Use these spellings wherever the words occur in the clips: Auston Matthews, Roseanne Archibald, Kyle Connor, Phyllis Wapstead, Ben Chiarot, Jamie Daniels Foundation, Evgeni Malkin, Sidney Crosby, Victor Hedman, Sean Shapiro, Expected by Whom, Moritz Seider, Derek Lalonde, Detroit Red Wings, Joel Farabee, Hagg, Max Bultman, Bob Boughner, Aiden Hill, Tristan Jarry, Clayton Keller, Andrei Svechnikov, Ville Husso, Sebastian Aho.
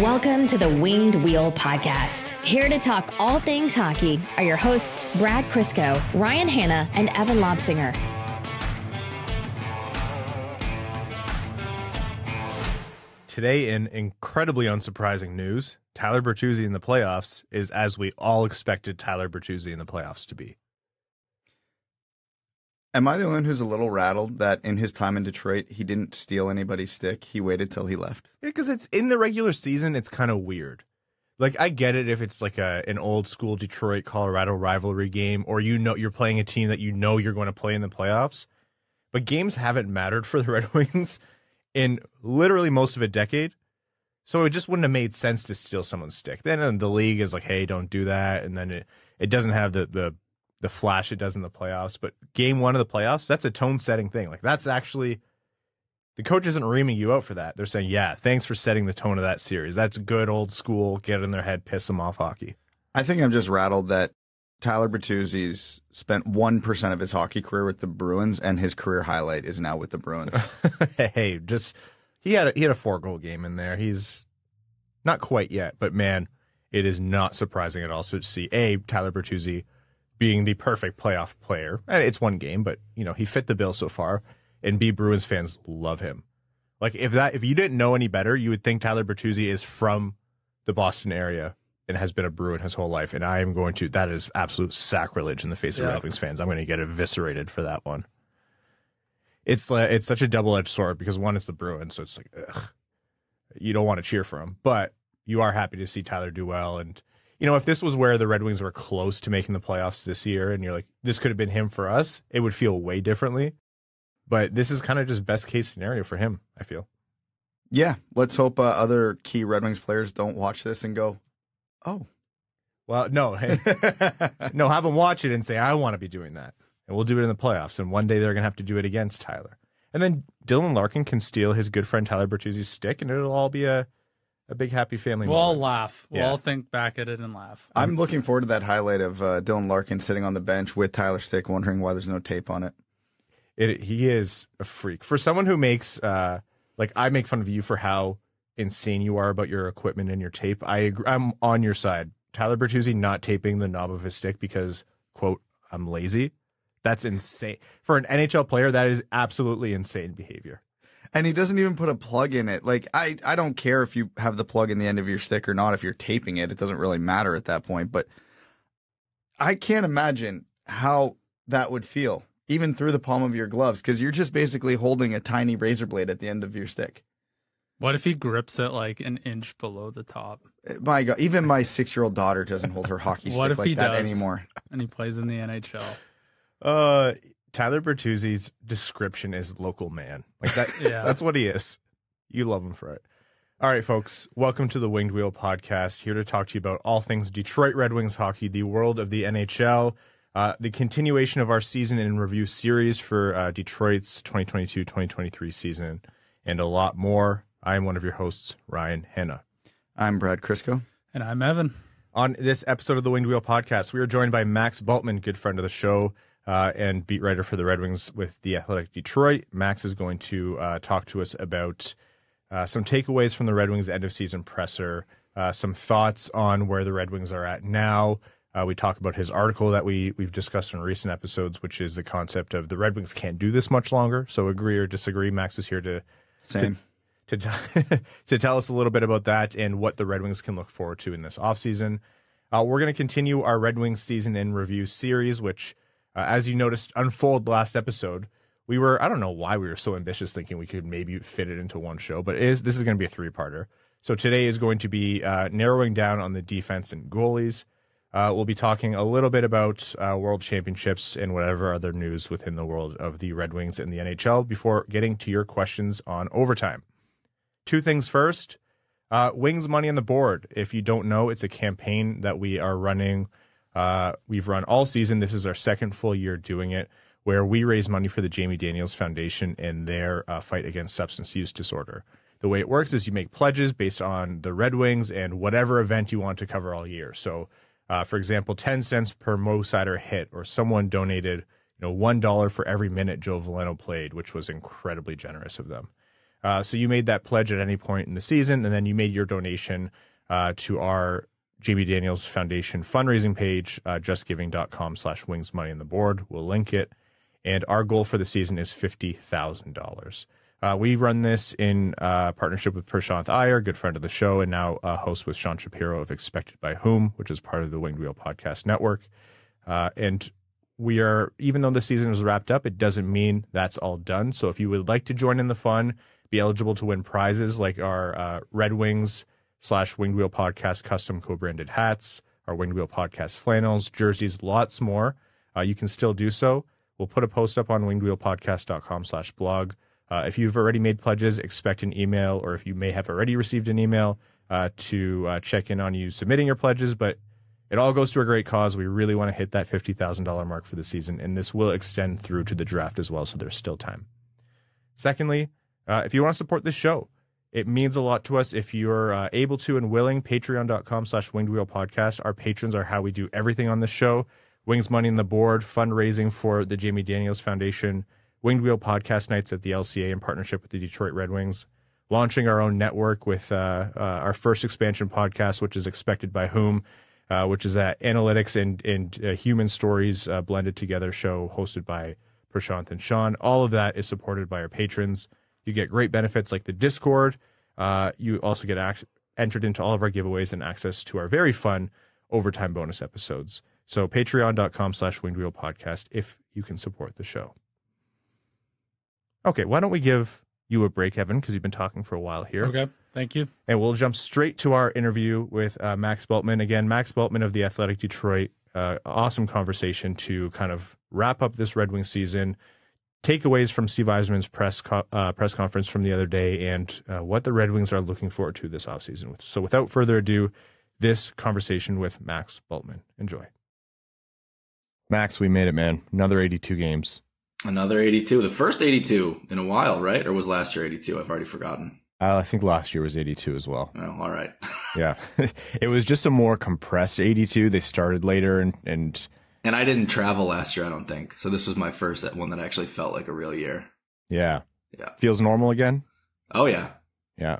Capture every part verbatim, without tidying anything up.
Welcome to the Winged Wheel Podcast. Here to talk all things hockey are your hosts, Brad Crisco, Ryan Hanna, and Evan Lobsinger. Today, in incredibly unsurprising news, Tyler Bertuzzi in the playoffs is as we all expected Tyler Bertuzzi in the playoffs to be. Am I the one who's a little rattled that in his time in Detroit, he didn't steal anybody's stick? He waited till he left. Yeah, because it's in the regular season. It's kind of weird. Like, I get it if it's like a an old school Detroit Colorado rivalry game, or you know you're playing a team that you know you're going to play in the playoffs. But games haven't mattered for the Red Wings in literally most of a decade, so it just wouldn't have made sense to steal someone's stick. Then the league is like, hey, don't do that, and then it it doesn't have the the. the flash it does in the playoffs. But game one of the playoffs, that's a tone-setting thing. Like, that's actually – the coach isn't reaming you out for that. They're saying, yeah, thanks for setting the tone of that series. That's good old school, get in their head, piss them off hockey. I think I'm just rattled that Tyler Bertuzzi's spent one percent of his hockey career with the Bruins, and his career highlight is now with the Bruins. Hey, just – he had a, he had a four-goal game in there. He's not quite yet, but, man, it is not surprising at all to see, A, Tyler Bertuzzi – being the perfect playoff player. It's one game, but, you know, he fit the bill so far. And B, Bruins fans love him. Like, if that if you didn't know any better, you would think Tyler Bertuzzi is from the Boston area and has been a Bruin his whole life. And I am going to, that is absolute sacrilege in the face yeah. of Red Wings fans. I'm going to get eviscerated for that one. It's like, it's such a double-edged sword because, one, it's the Bruins, so it's like, ugh, you don't want to cheer for him. But you are happy to see Tyler do well. And you know, if this was where the Red Wings were close to making the playoffs this year and you're like, this could have been him for us, it would feel way differently. But this is kind of just best case scenario for him, I feel. Yeah. Let's hope uh, other key Red Wings players don't watch this and go, oh. Well, no. Hey, no, have them watch it and say, I want to be doing that. And we'll do it in the playoffs. And one day they're going to have to do it against Tyler. And then Dylan Larkin can steal his good friend Tyler Bertuzzi's stick and it'll all be a... A big happy family We'll moment. all laugh. We'll yeah. all think back at it and laugh. I'm looking forward to that highlight of uh, Dylan Larkin sitting on the bench with Tyler Stick, wondering why there's no tape on it. It he is a freak. For someone who makes, uh, like, I make fun of you for how insane you are about your equipment and your tape. I agree, I'm on your side. Tyler Bertuzzi not taping the knob of his stick because, quote, I'm lazy. That's insane. For an N H L player, that is absolutely insane behavior. And he doesn't even put a plug in it. Like, I, I don't care if you have the plug in the end of your stick or not. If you're taping it, it doesn't really matter at that point. But I can't imagine how that would feel, even through the palm of your gloves, because you're just basically holding a tiny razor blade at the end of your stick. What if he grips it like an inch below the top? My God, even my six-year-old daughter doesn't hold her hockey stick like that anymore. And he plays in the N H L. Uh... Tyler Bertuzzi's description is local man. Like that, yeah. That's what he is. You love him for it. All right, folks, welcome to the Winged Wheel Podcast, here to talk to you about all things Detroit Red Wings hockey, the world of the N H L, uh, the continuation of our season in review series for uh, Detroit's twenty twenty-two twenty twenty-three season, and a lot more. I am one of your hosts, Ryan Hanna. I'm Brad Crisco. And I'm Evan. On this episode of the Winged Wheel Podcast, we are joined by Max Bultman, good friend of the show, Uh, and beat writer for the Red Wings with The Athletic Detroit. Max is going to uh, talk to us about uh, some takeaways from the Red Wings end-of-season presser, uh, some thoughts on where the Red Wings are at now. Uh, we talk about his article that we, we've discussed in recent episodes, which is the concept of the Red Wings can't do this much longer. So agree or disagree, Max is here to, Same. to, to, to tell us a little bit about that and what the Red Wings can look forward to in this offseason. Uh, we're going to continue our Red Wings season in review series, which... Uh, as you noticed unfold last episode, we were, I don't know why we were so ambitious thinking we could maybe fit it into one show, but it is, this is going to be a three-parter. So today is going to be uh, narrowing down on the defense and goalies. Uh, we'll be talking a little bit about uh, world championships and whatever other news within the world of the Red Wings and the N H L before getting to your questions on overtime. Two things first, uh, Wings Money on the Board. If you don't know, it's a campaign that we are running. Uh, we've run all season. This is our second full year doing it, where we raise money for the Jamie Daniels Foundation and their uh, fight against substance use disorder. The way it works is you make pledges based on the Red Wings and whatever event you want to cover all year. So, uh, for example, ten cents per Mo Seider hit, or someone donated, you know, one dollar for every minute Joe Valeno played, which was incredibly generous of them. Uh, so you made that pledge at any point in the season, and then you made your donation uh, to our Jamie Daniels Foundation fundraising page, uh, justgiving.com slash wings money on the board. We'll link it. And our goal for the season is fifty thousand dollars. Uh, we run this in uh, partnership with Prashanth Iyer, good friend of the show, and now a host with Sean Shapiro of Expected by Whom, which is part of the Winged Wheel Podcast Network. Uh, and we are, even though the season is wrapped up, it doesn't mean that's all done. So if you would like to join in the fun, be eligible to win prizes like our uh, Red Wings slash Winged Wheel Podcast custom co-branded hats, our Winged Wheel Podcast flannels, jerseys, lots more, uh, you can still do so. We'll put a post up on winged wheel podcast dot com slash blog. Uh, if you've already made pledges, expect an email, or if you may have already received an email uh, to uh, check in on you submitting your pledges. But it all goes to a great cause. We really want to hit that fifty thousand dollars mark for the season, and this will extend through to the draft as well, so there's still time. Secondly, uh, if you want to support this show, it means a lot to us. If you're uh, able to and willing, patreon.com slash wingedwheelpodcast. Our patrons are how we do everything on this show. Wings Money on the Board, fundraising for the Jamie Daniels Foundation, Winged Wheel Podcast Nights at the L C A in partnership with the Detroit Red Wings, launching our own network with uh, uh, our first expansion podcast, which is Expected by Whom, uh, which is that analytics and, and uh, human stories uh, blended together show hosted by Prashanth and Sean. All of that is supported by our patrons. You get great benefits like the Discord. Uh, you also get ac- entered into all of our giveaways and access to our very fun overtime bonus episodes. So patreon.com slash winged wheel podcast if you can support the show. Okay, why don't we give you a break, Evan, because you've been talking for a while here. Okay, thank you. And we'll jump straight to our interview with uh, Max Bultman. Again, Max Bultman of The Athletic Detroit. Uh, awesome conversation to kind of wrap up this Red Wing season. Takeaways from Steve Yzerman's press, co- uh, press conference from the other day, and uh, what the Red Wings are looking forward to this offseason. So without further ado, this conversation with Max Bultman. Enjoy. Max, we made it, man. Another eighty-two games. Another eighty-two. The first eighty-two in a while, right? Or was last year eighty-two? I've already forgotten. Uh, I think last year was eighty-two as well. Oh, all right. Yeah. It was just a more compressed eighty-two. They started later and, and... And I didn't travel last year, I don't think. So this was my first that one that actually felt like a real year. Yeah. Yeah. Feels normal again? Oh, yeah. Yeah.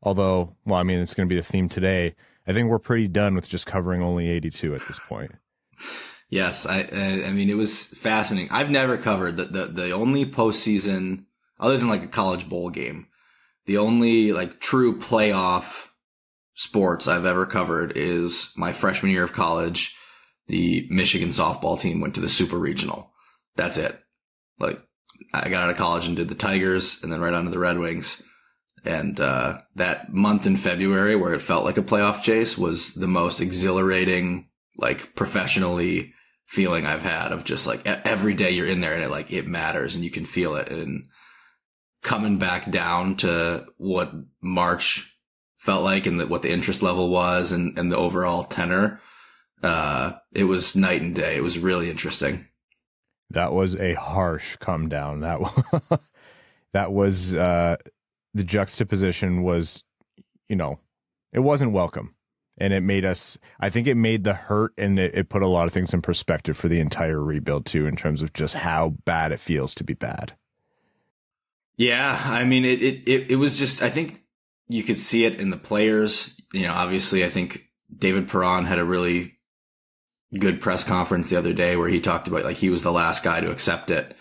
Although, well, I mean, it's going to be the theme today. I think we're pretty done with just covering only eighty-two at this point. Yes, I I mean, it was fascinating. I've never covered the, the, the only postseason, other than like a college bowl game, the only like true playoff sports I've ever covered is my freshman year of college. The Michigan softball team went to the Super Regional. That's it. Like, I got out of college and did the Tigers and then right onto the Red Wings. And uh that month in February where it felt like a playoff chase was the most exhilarating, like, professionally feeling I've had of just like every day you're in there and it like it matters and you can feel it. And coming back down to what March felt like and the, what the interest level was and, and the overall tenor, uh, it was night and day. It was really interesting. That was a harsh come down. That was, that was uh, the juxtaposition was, you know, it wasn't welcome. And it made us, I think it made the hurt and it, it put a lot of things in perspective for the entire rebuild too, in terms of just how bad it feels to be bad. Yeah. I mean, it, it, it was just, I think you could see it in the players. You know, obviously I think David Perron had a really good press conference the other day where he talked about like he was the last guy to accept it.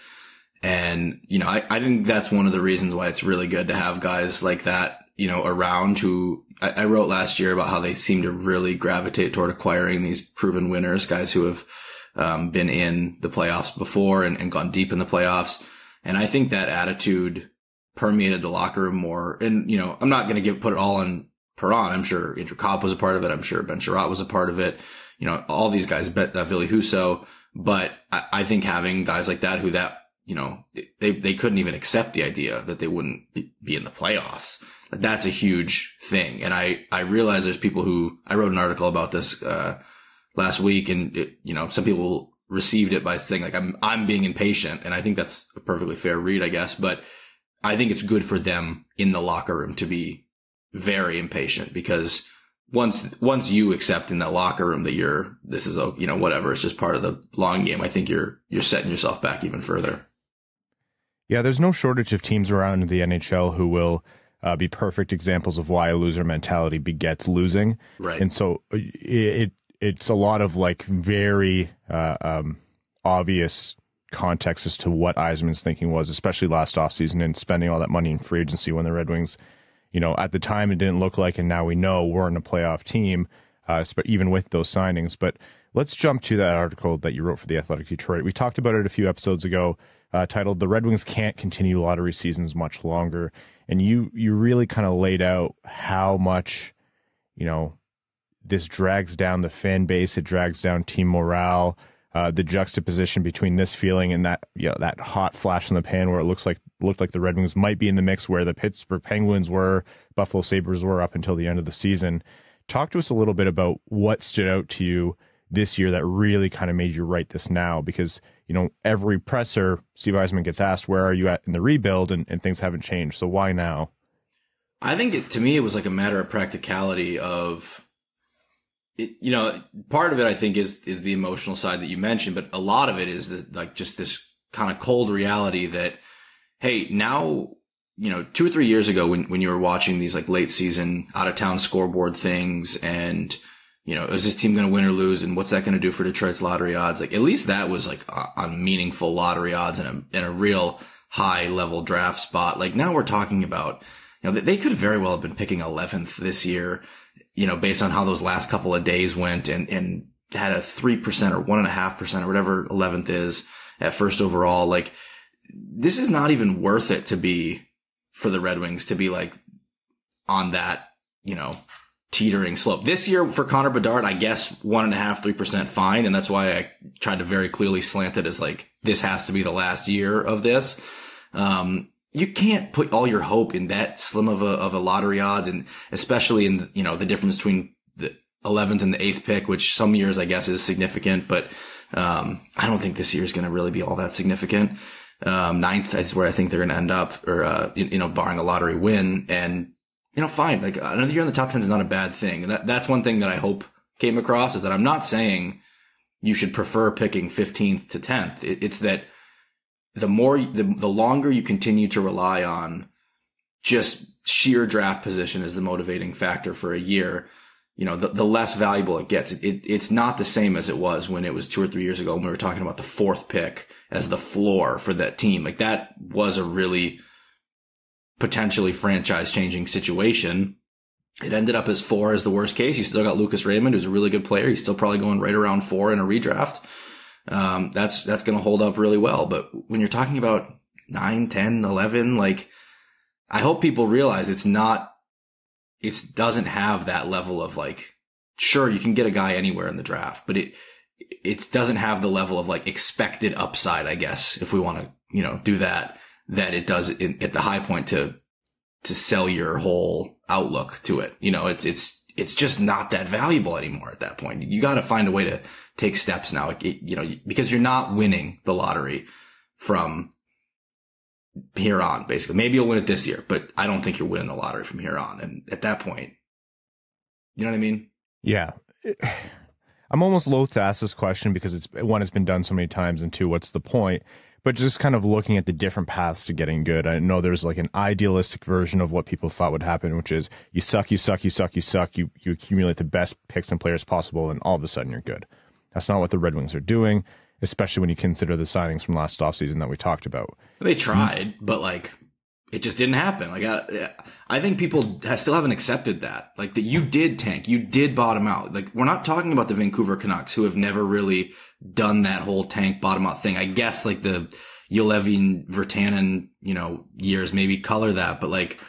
And, you know, I, I think that's one of the reasons why it's really good to have guys like that, you know, around who I, I wrote last year about how they seem to really gravitate toward acquiring these proven winners, guys who have um, been in the playoffs before and, and gone deep in the playoffs. And I think that attitude permeated the locker room more. And, you know, I'm not going to give, put it all on Perron. I'm sure Andrew Kopp was a part of it. I'm sure Ben Chiarot was a part of it. You know, all these guys, but, uh, Ville Husso. But I, I think having guys like that who that, you know, they, they couldn't even accept the idea that they wouldn't be in the playoffs. That's a huge thing. And I, I realize there's people who, I wrote an article about this, uh, last week and it, you know, some people received it by saying like, I'm, I'm being impatient. And I think that's a perfectly fair read, I guess, but I think it's good for them in the locker room to be very impatient because once, once you accept in that locker room that you're, this is a, you know, whatever, it's just part of the long game. I think you're, you're setting yourself back even further. Yeah, there's no shortage of teams around the N H L who will uh, be perfect examples of why a loser mentality begets losing. Right. And so it, it it's a lot of like very uh, um, obvious context as to what Yzerman's thinking was, especially last offseason and spending all that money in free agency when the Red Wings, you know, at the time it didn't look like, and now we know we're in a playoff team, uh, even with those signings. But let's jump to that article that you wrote for The Athletic Detroit. We talked about it a few episodes ago, uh, titled "The Red Wings Can't Continue Lottery Seasons Much Longer." And you, you really kind of laid out how much, you know, this drags down the fan base. It drags down team morale. Uh, the juxtaposition between this feeling and that, you know, that hot flash in the pan where it looks like looked like the Red Wings might be in the mix, where the Pittsburgh Penguins were, Buffalo Sabres were up until the end of the season. Talk to us a little bit about what stood out to you this year that really kind of made you write this now, because, you know, every presser, Steve Yzerman gets asked, where are you at in the rebuild? And, and things haven't changed. So why now? I think it, to me, it was like a matter of practicality of, it, you know, part of it, I think, is is the emotional side that you mentioned, but a lot of it is the, like just this kind of cold reality that, hey, now, you know, two or three years ago when, when you were watching these like late season out of town scoreboard things and, you know, is this team going to win or lose? And what's that going to do for Detroit's lottery odds? Like, at least that was like on meaningful lottery odds and a, and a real high level draft spot. Like, now we're talking about, you know, they could very well have been picking eleventh this year, you know, based on how those last couple of days went, and, and had a three percent or one point five percent or whatever eleventh is at first overall. Like, this is not even worth it to be, for the Red Wings to be like on that, you know, teetering slope. This year for Connor Bedard, I guess one and a half, three percent fine. And that's why I tried to very clearly slant it as like, this has to be the last year of this. Um, You can't put all your hope in that slim of a, of a lottery odds, and especially in, you know, the difference between the eleventh and the eighth pick, which some years I guess is significant, but, um, I don't think this year is going to really be all that significant. Um, ninth is where I think they're going to end up, or, uh, you, you know, barring a lottery win. And, you know, fine, like another year in the top ten is not a bad thing. And that, that's one thing that I hope came across, is that I'm not saying you should prefer picking fifteenth to tenth. It, it's that, the more, the, the longer you continue to rely on just sheer draft position as the motivating factor for a year, you know, the, the less valuable it gets. It, it, it's not the same as it was when it was two or three years ago when we were talking about the fourth pick as the floor for that team. Like, that was a really potentially franchise changing situation. It ended up as four as the worst case. You still got Lucas Raymond, who's a really good player. He's still probably going right around four in a redraft. Um, that's, that's going to hold up really well. But when you're talking about nine, ten, eleven, like, I hope people realize it's not, it doesn't have that level of like, sure, you can get a guy anywhere in the draft, but it, it doesn't have the level of like expected upside, I guess, if we want to, you know, do that, that it does in, at the high point to, to sell your whole outlook to it. You know, it's, it's, it's just not that valuable anymore at that point. You got to find a way to take steps now, it, you know, because you're not winning the lottery from here on, basically. Maybe you'll win it this year, but I don't think you're winning the lottery from here on. And at that point, you know what I mean? Yeah. I'm almost loath to ask this question because it's one, it's been done so many times, and two, what's the point? But just kind of looking at the different paths to getting good. I know there's like an idealistic version of what people thought would happen, which is you suck, you suck, you suck, you suck, you, you accumulate the best picks and players possible, and all of a sudden you're good. That's not what the Red Wings are doing, especially when you consider the signings from last offseason that we talked about. They tried, but like, it just didn't happen. Like, I, I think people still haven't accepted that. Like, that you did tank, you did bottom out. Like, we're not talking about the Vancouver Canucks, who have never really done that whole tank bottom out thing. I guess like the Ylevin Virtanen, you know, years maybe color that, but like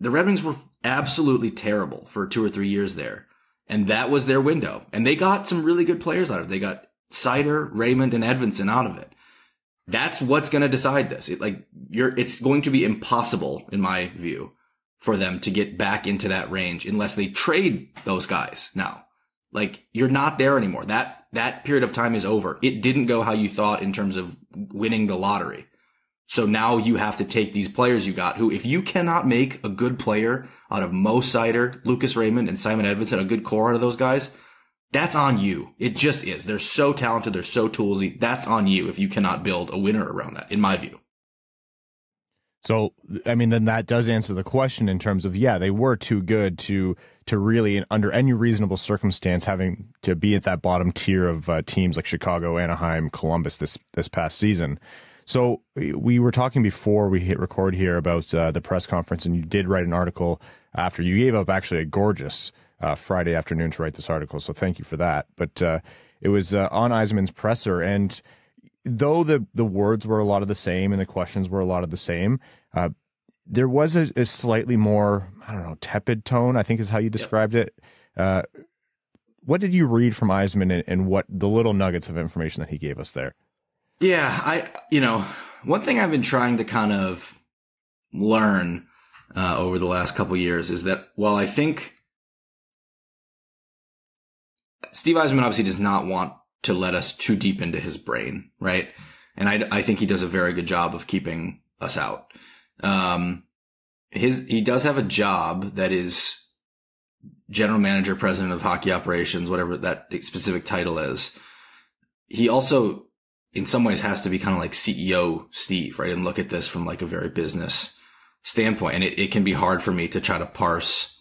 the Red Wings were absolutely terrible for two or three years there. And that was their window. And they got some really good players out of it. They got Seider, Raymond, and Edvinsson out of it. That's what's going to decide this. It, like, you're, it's going to be impossible, in my view, for them to get back into that range unless they trade those guys now. Like, you're not there anymore. That, that period of time is over. It didn't go how you thought in terms of winning the lottery. So now you have to take these players you got, who, if you cannot make a good player out of Mo Seider, Lucas Raymond, and Simon Edvinsson, a good core out of those guys, that's on you. It just is. They're so talented. They're so toolsy. That's on you if you cannot build a winner around that, in my view. So, I mean, then that does answer the question in terms of, yeah, they were too good to to really, under any reasonable circumstance, having to be at that bottom tier of uh, teams like Chicago, Anaheim, Columbus this this past season. So we were talking before we hit record here about uh, the press conference, and you did write an article after. You gave up actually a gorgeous uh, Friday afternoon to write this article, so thank you for that. But uh, it was uh, on Yzerman's presser, and though the, the words were a lot of the same and the questions were a lot of the same, uh, there was a, a slightly more, I don't know, tepid tone, I think is how you described yep. it. Uh, what did you read from Yzerman, and, and what the little nuggets of information that he gave us there? Yeah, I, you know, one thing I've been trying to kind of learn uh, over the last couple of years is that while I think Steve Yzerman obviously does not want to let us too deep into his brain, right? And I, I think he does a very good job of keeping us out. Um, his he does have a job that is general manager, president of hockey operations, whatever that specific title is. He also, in some ways, has to be kind of like C E O Steve, right? And look at this from like a very business standpoint. And it, it can be hard for me to try to parse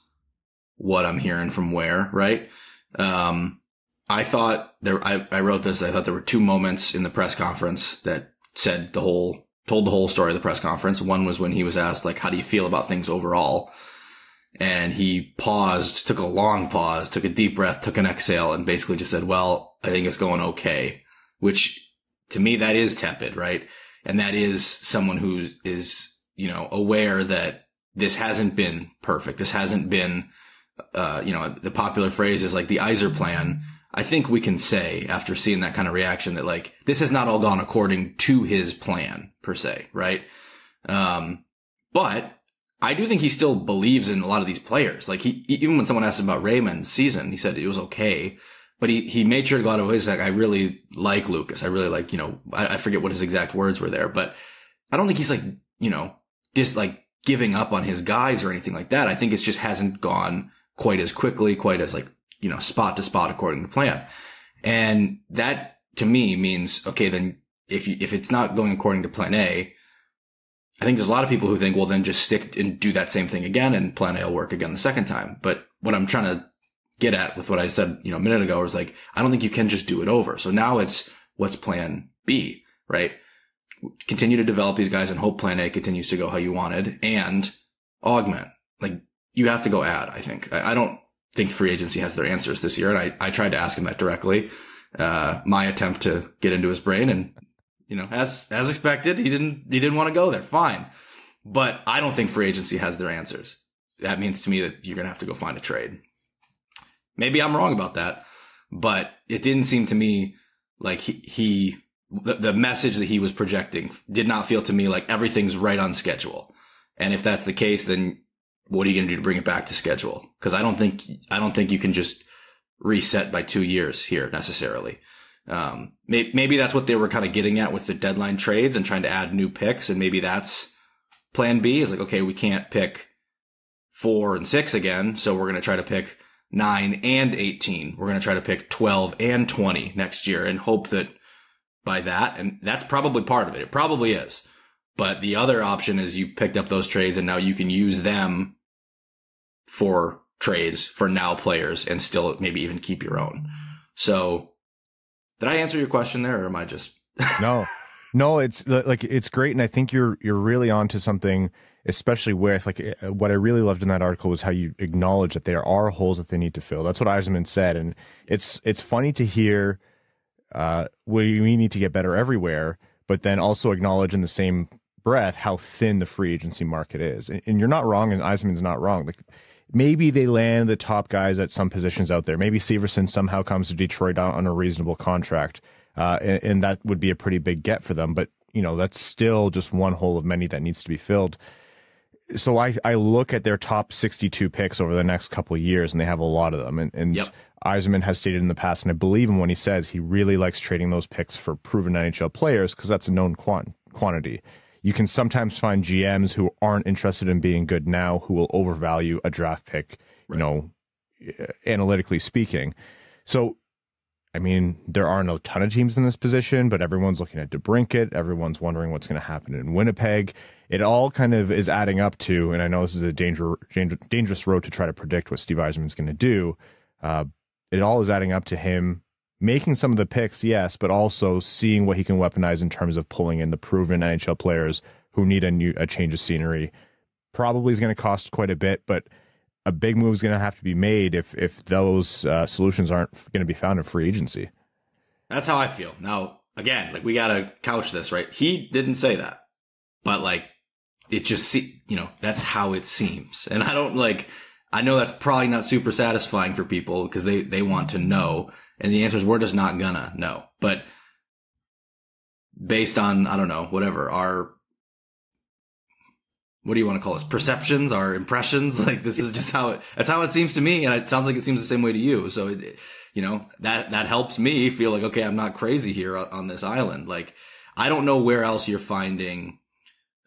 what I'm hearing from where, right? Um, I thought there, I, I wrote this. I thought there were two moments in the press conference that said the whole, told the whole story of the press conference. One was when he was asked, like, how do you feel about things overall? And he paused, took a long pause, took a deep breath, took an exhale, and basically just said, well, I think it's going okay, which, to me, that is tepid, right? And that is someone who is, you know, aware that this hasn't been perfect. This hasn't been, uh, you know, the popular phrase is like the Yzer plan. I think we can say, after seeing that kind of reaction, that like this has not all gone according to his plan per se, right? Um, but I do think he still believes in a lot of these players. Like he, even when someone asked him about Raymond's season, he said it was okay. But he, he made sure to go out of his, like, I really like Lucas. I really like, you know, I, I forget what his exact words were there, but I don't think he's like, you know, just like giving up on his guys or anything like that. I think it just hasn't gone quite as quickly, quite as like, you know, spot to spot according to plan. And that to me means, okay, then if you, if it's not going according to plan A, I think there's a lot of people who think, well, then just stick and do that same thing again and plan A will work again the second time. But what I'm trying to get at with what I said, you know, a minute ago was like, I don't think you can just do it over. So now it's what's plan B, right? Continue to develop these guys and hope plan A continues to go how you wanted and augment. Like you have to go add, I think. I, I don't think free agency has their answers this year. And I, I tried to ask him that directly. Uh, my attempt to get into his brain and, you know, as, as expected, he didn't, he didn't want to go there. Fine. But I don't think free agency has their answers. That means to me that you're going to have to go find a trade. Maybe I'm wrong about that, but it didn't seem to me like he, he the, the message that he was projecting did not feel to me like everything's right on schedule. And if that's the case, then what are you going to do to bring it back to schedule? Because I don't think I don't think you can just reset by two years here necessarily. Um, maybe, maybe that's what they were kind of getting at with the deadline trades and trying to add new picks. And maybe that's plan B is like, okay, we can't pick four and six again, so we're going to try to pick nine and eighteen. We're going to try to pick twelve and twenty next year and hope that by that, and that's probably part of it. It probably is. But the other option is you picked up those trades and now you can use them for trades for now players and still maybe even keep your own. So did I answer your question there or am I just? No, no, it's like, it's great. And I think you're, you're really onto something. Especially with, like, what I really loved in that article was how you acknowledge that there are holes that they need to fill. That's what Yzerman said. And it's it's funny to hear, uh, we, we need to get better everywhere, but then also acknowledge in the same breath how thin the free agency market is. And, and you're not wrong, and Yzerman's not wrong. Like, maybe they land the top guys at some positions out there. Maybe Severson somehow comes to Detroit on, on a reasonable contract, uh, and, and that would be a pretty big get for them. But, you know, that's still just one hole of many that needs to be filled. So I, I look at their top sixty-two picks over the next couple of years, and they have a lot of them. And, and yep. Yzerman has stated in the past, and I believe him when he says he really likes trading those picks for proven N H L players because that's a known quant quantity. You can sometimes find G Ms who aren't interested in being good now who will overvalue a draft pick, right. You know, analytically speaking. So I mean, there aren't a ton of teams in this position, but everyone's looking at DeBrincat. Everyone's wondering what's going to happen in Winnipeg. It all kind of is adding up to, and I know this is a danger, danger, dangerous road to try to predict what Steve Yzerman's going to do. Uh, it all is adding up to him making some of the picks, yes, but also seeing what he can weaponize in terms of pulling in the proven N H L players who need a new a change of scenery. Probably is going to cost quite a bit, but a big move is going to have to be made if if those uh, solutions aren't going to be found in free agency. That's how I feel. Now, again, like we got to couch this, right? He didn't say that, but like it just, se- you know, that's how it seems. And I don't like, I know that's probably not super satisfying for people because they, they want to know. And the answer is we're just not gonna know. But based on, I don't know, whatever, our, what do you want to call this? Perceptions, our impressions. Like this is just how it, that's how it seems to me. And it sounds like it seems the same way to you. So, it, you know, that, that helps me feel like, okay, I'm not crazy here on this island. Like, I don't know where else you're finding.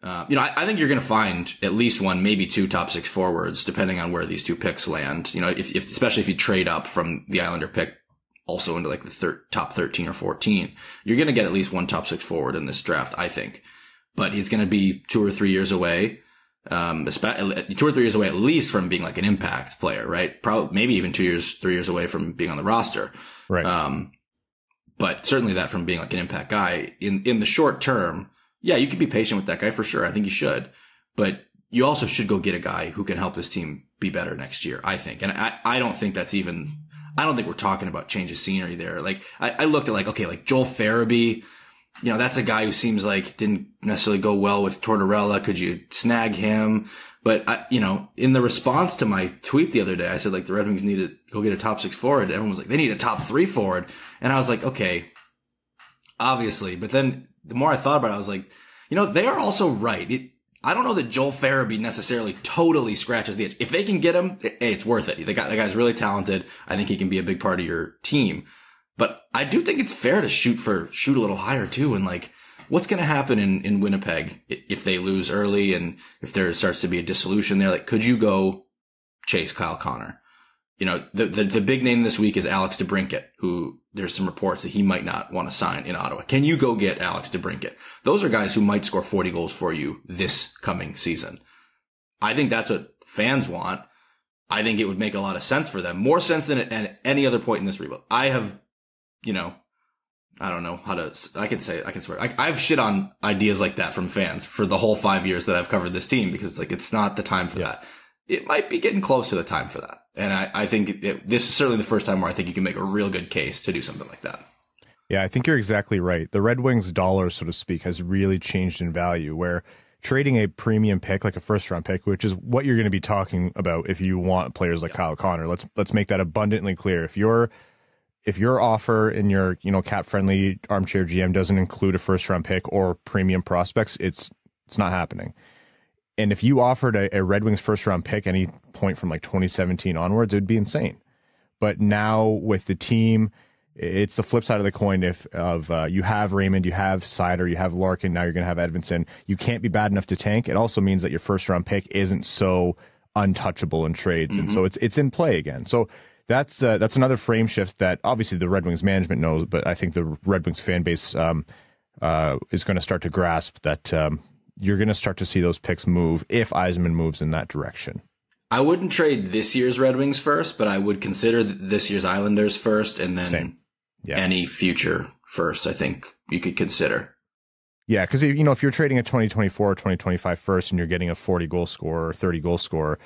Uh, you know, I, I think you're going to find at least one, maybe two top six forwards, depending on where these two picks land. You know, if, if, especially if you trade up from the Islander pick also into like the thir- top thirteen or fourteen, you're going to get at least one top six forward in this draft, I think. But he's going to be two or three years away. Um, two or three years away, at least from being like an impact player, right? Probably, maybe even two years, three years away from being on the roster. Right. Um, but certainly that from being like an impact guy in, in the short term. Yeah. You could be patient with that guy for sure. I think you should, but you also should go get a guy who can help this team be better next year, I think. And I, I don't think that's even, I don't think we're talking about change of scenery there. Like I, I looked at like, okay, like Joel Farabee, you know, that's a guy who seems like didn't necessarily go well with Tortorella. Could you snag him? But, I, you know, in the response to my tweet the other day, I said, like, the Red Wings need to go get a top six forward. Everyone was like, they need a top three forward. And I was like, okay, obviously. But then the more I thought about it, I was like, you know, they are also right. It, I don't know that Joel Farabee necessarily totally scratches the itch. If they can get him, hey, it's worth it. The guy, the guy's really talented. I think he can be a big part of your team. But I do think it's fair to shoot for, shoot a little higher too. And like, what's going to happen in, in Winnipeg if they lose early and if there starts to be a dissolution there? Like, could you go chase Kyle Connor? You know, the, the, the big name this week is Alex DeBrincat, who there's some reports that he might not want to sign in Ottawa. Can you go get Alex DeBrincat? Those are guys who might score forty goals for you this coming season. I think that's what fans want. I think it would make a lot of sense for them, more sense than at any other point in this rebuild. I have, you know, I don't know how to, I can say, I can swear. I, I've shit on ideas like that from fans for the whole five years that I've covered this team because it's like, it's not the time for yeah. that. It might be getting close to the time for that. And I, I think it, it, this is certainly the first time where I think you can make a real good case to do something like that. Yeah, I think you're exactly right. The Red Wings dollar, so to speak, has really changed in value where trading a premium pick, like a first round pick, which is what you're going to be talking about if you want players like yeah. Kyle Connor. Let's, let's make that abundantly clear. If you're, If your offer in your, you know, cap-friendly armchair G M doesn't include a first-round pick or premium prospects, it's it's not happening. And if you offered a, a Red Wings first-round pick any point from like twenty seventeen onwards, it would be insane. But now with the team, it's the flip side of the coin. If of uh, you have Raymond, you have Seider, you have Larkin, now you're going to have Edvinsson. You can't be bad enough to tank. It also means that your first-round pick isn't so untouchable in trades, mm-hmm. and so it's it's in play again. So. That's uh, that's another frame shift that obviously the Red Wings management knows, but I think the Red Wings fan base um, uh, is going to start to grasp that um, you're going to start to see those picks move if Yzerman moves in that direction. I wouldn't trade this year's Red Wings first, but I would consider this year's Islanders first and then yeah. any future first, I think you could consider. Yeah, because, you know, if you're trading a twenty twenty-four or twenty twenty-five first and you're getting a forty-goal scorer or thirty-goal scorer,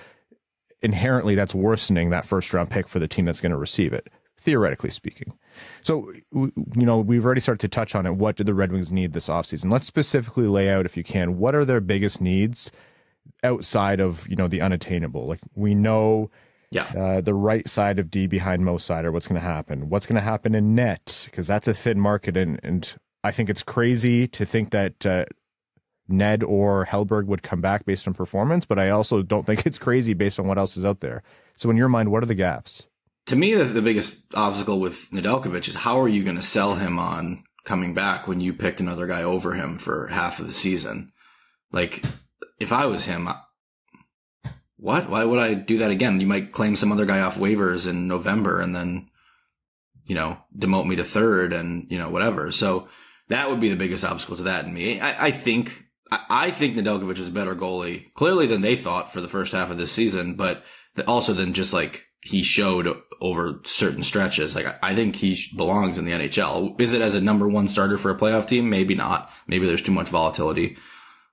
inherently that's worsening that first round pick for the team that's going to receive it, theoretically speaking. So, you know, we've already started to touch on it. What do the Red Wings need this offseason? Let's specifically lay out, if you can, what are their biggest needs outside of, you know, the unattainable? Like we know yeah. uh, the right side of D behind Mo Seider, what's going to happen? What's going to happen in net? Because that's a thin market. And, and I think it's crazy to think that uh, Ned or Hellberg would come back based on performance, but I also don't think it's crazy based on what else is out there. So in your mind, what are the gaps? To me, the, the biggest obstacle with Nedeljkovic is how are you going to sell him on coming back when you picked another guy over him for half of the season? Like, if I was him, I, what? Why would I do that again? You might claim some other guy off waivers in November and then you know, demote me to third and, you know, whatever. So that would be the biggest obstacle to that in me. I, I think, I, I think Nedeljkovic is a better goalie clearly than they thought for the first half of this season, but also than just like he showed over certain stretches. Like I, I think he belongs in the N H L. Is it as a number one starter for a playoff team? Maybe not. Maybe there's too much volatility,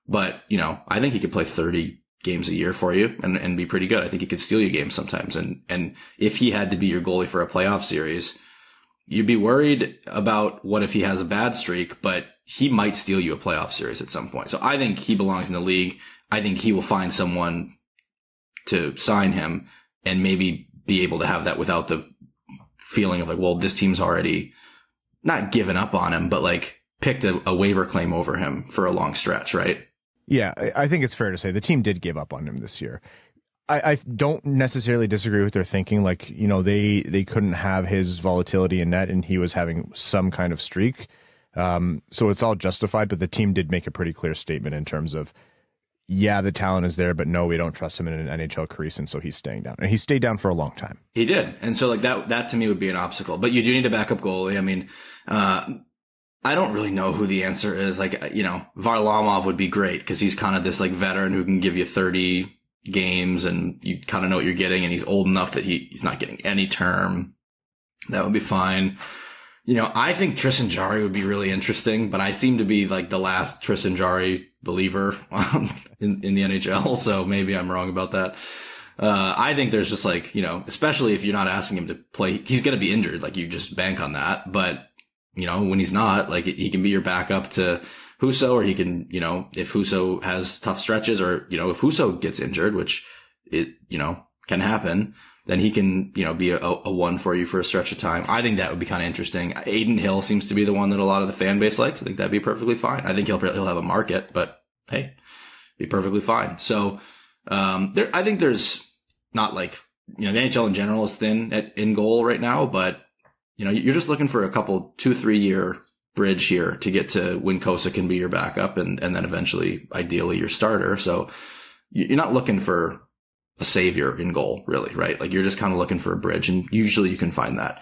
but you know, I think he could play thirty games a year for you and, and be pretty good. I think he could steal you games sometimes. And, and if he had to be your goalie for a playoff series, you'd be worried about what if he has a bad streak, but he might steal you a playoff series at some point. So I think he belongs in the league. I think he will find someone to sign him and maybe be able to have that without the feeling of like, well, this team's already not given up on him, but like picked a, a waiver claim over him for a long stretch, right? Yeah, I think it's fair to say the team did give up on him this year. I, I don't necessarily disagree with their thinking. Like, you know, they, they couldn't have his volatility in net and he was having some kind of streak. Um, so it's all justified, but the team did make a pretty clear statement in terms of, yeah, the talent is there, but no, we don't trust him in an N H L crease, and so he's staying down. And he stayed down for a long time. He did. And so like that, that to me would be an obstacle. But you do need a backup goalie. I mean, uh, I don't really know who the answer is. Like, you know, Varlamov would be great because he's kind of this like veteran who can give you thirty games and you kind of know what you're getting, and he's old enough that he, he's not getting any term. That would be fine. You know, I think Tristan Jarry would be really interesting, but I seem to be like the last Tristan Jarry believer um, in, in the N H L, so maybe I'm wrong about that. Uh, I think there's just like, you know, especially if you're not asking him to play, he's going to be injured. Like, you just bank on that. But, you know, when he's not, like, he can be your backup to Husso, or he can, you know, if Husso has tough stretches, or, you know, if Husso gets injured, which it, you know, can happen, then he can, you know, be a, a one for you for a stretch of time. I think that would be kind of interesting. Aiden Hill seems to be the one that a lot of the fan base likes. I think that'd be perfectly fine. I think he'll he'll have a market, but hey, be perfectly fine. So, um, there, I think there's not like, you know, the N H L in general is thin at in goal right now, but you know, you're just looking for a couple two, three year bridge here to get to when Kosa can be your backup and, and then eventually ideally your starter. So you're not looking for a savior in goal, really, right? Like, you're just kind of looking for a bridge, and usually you can find that.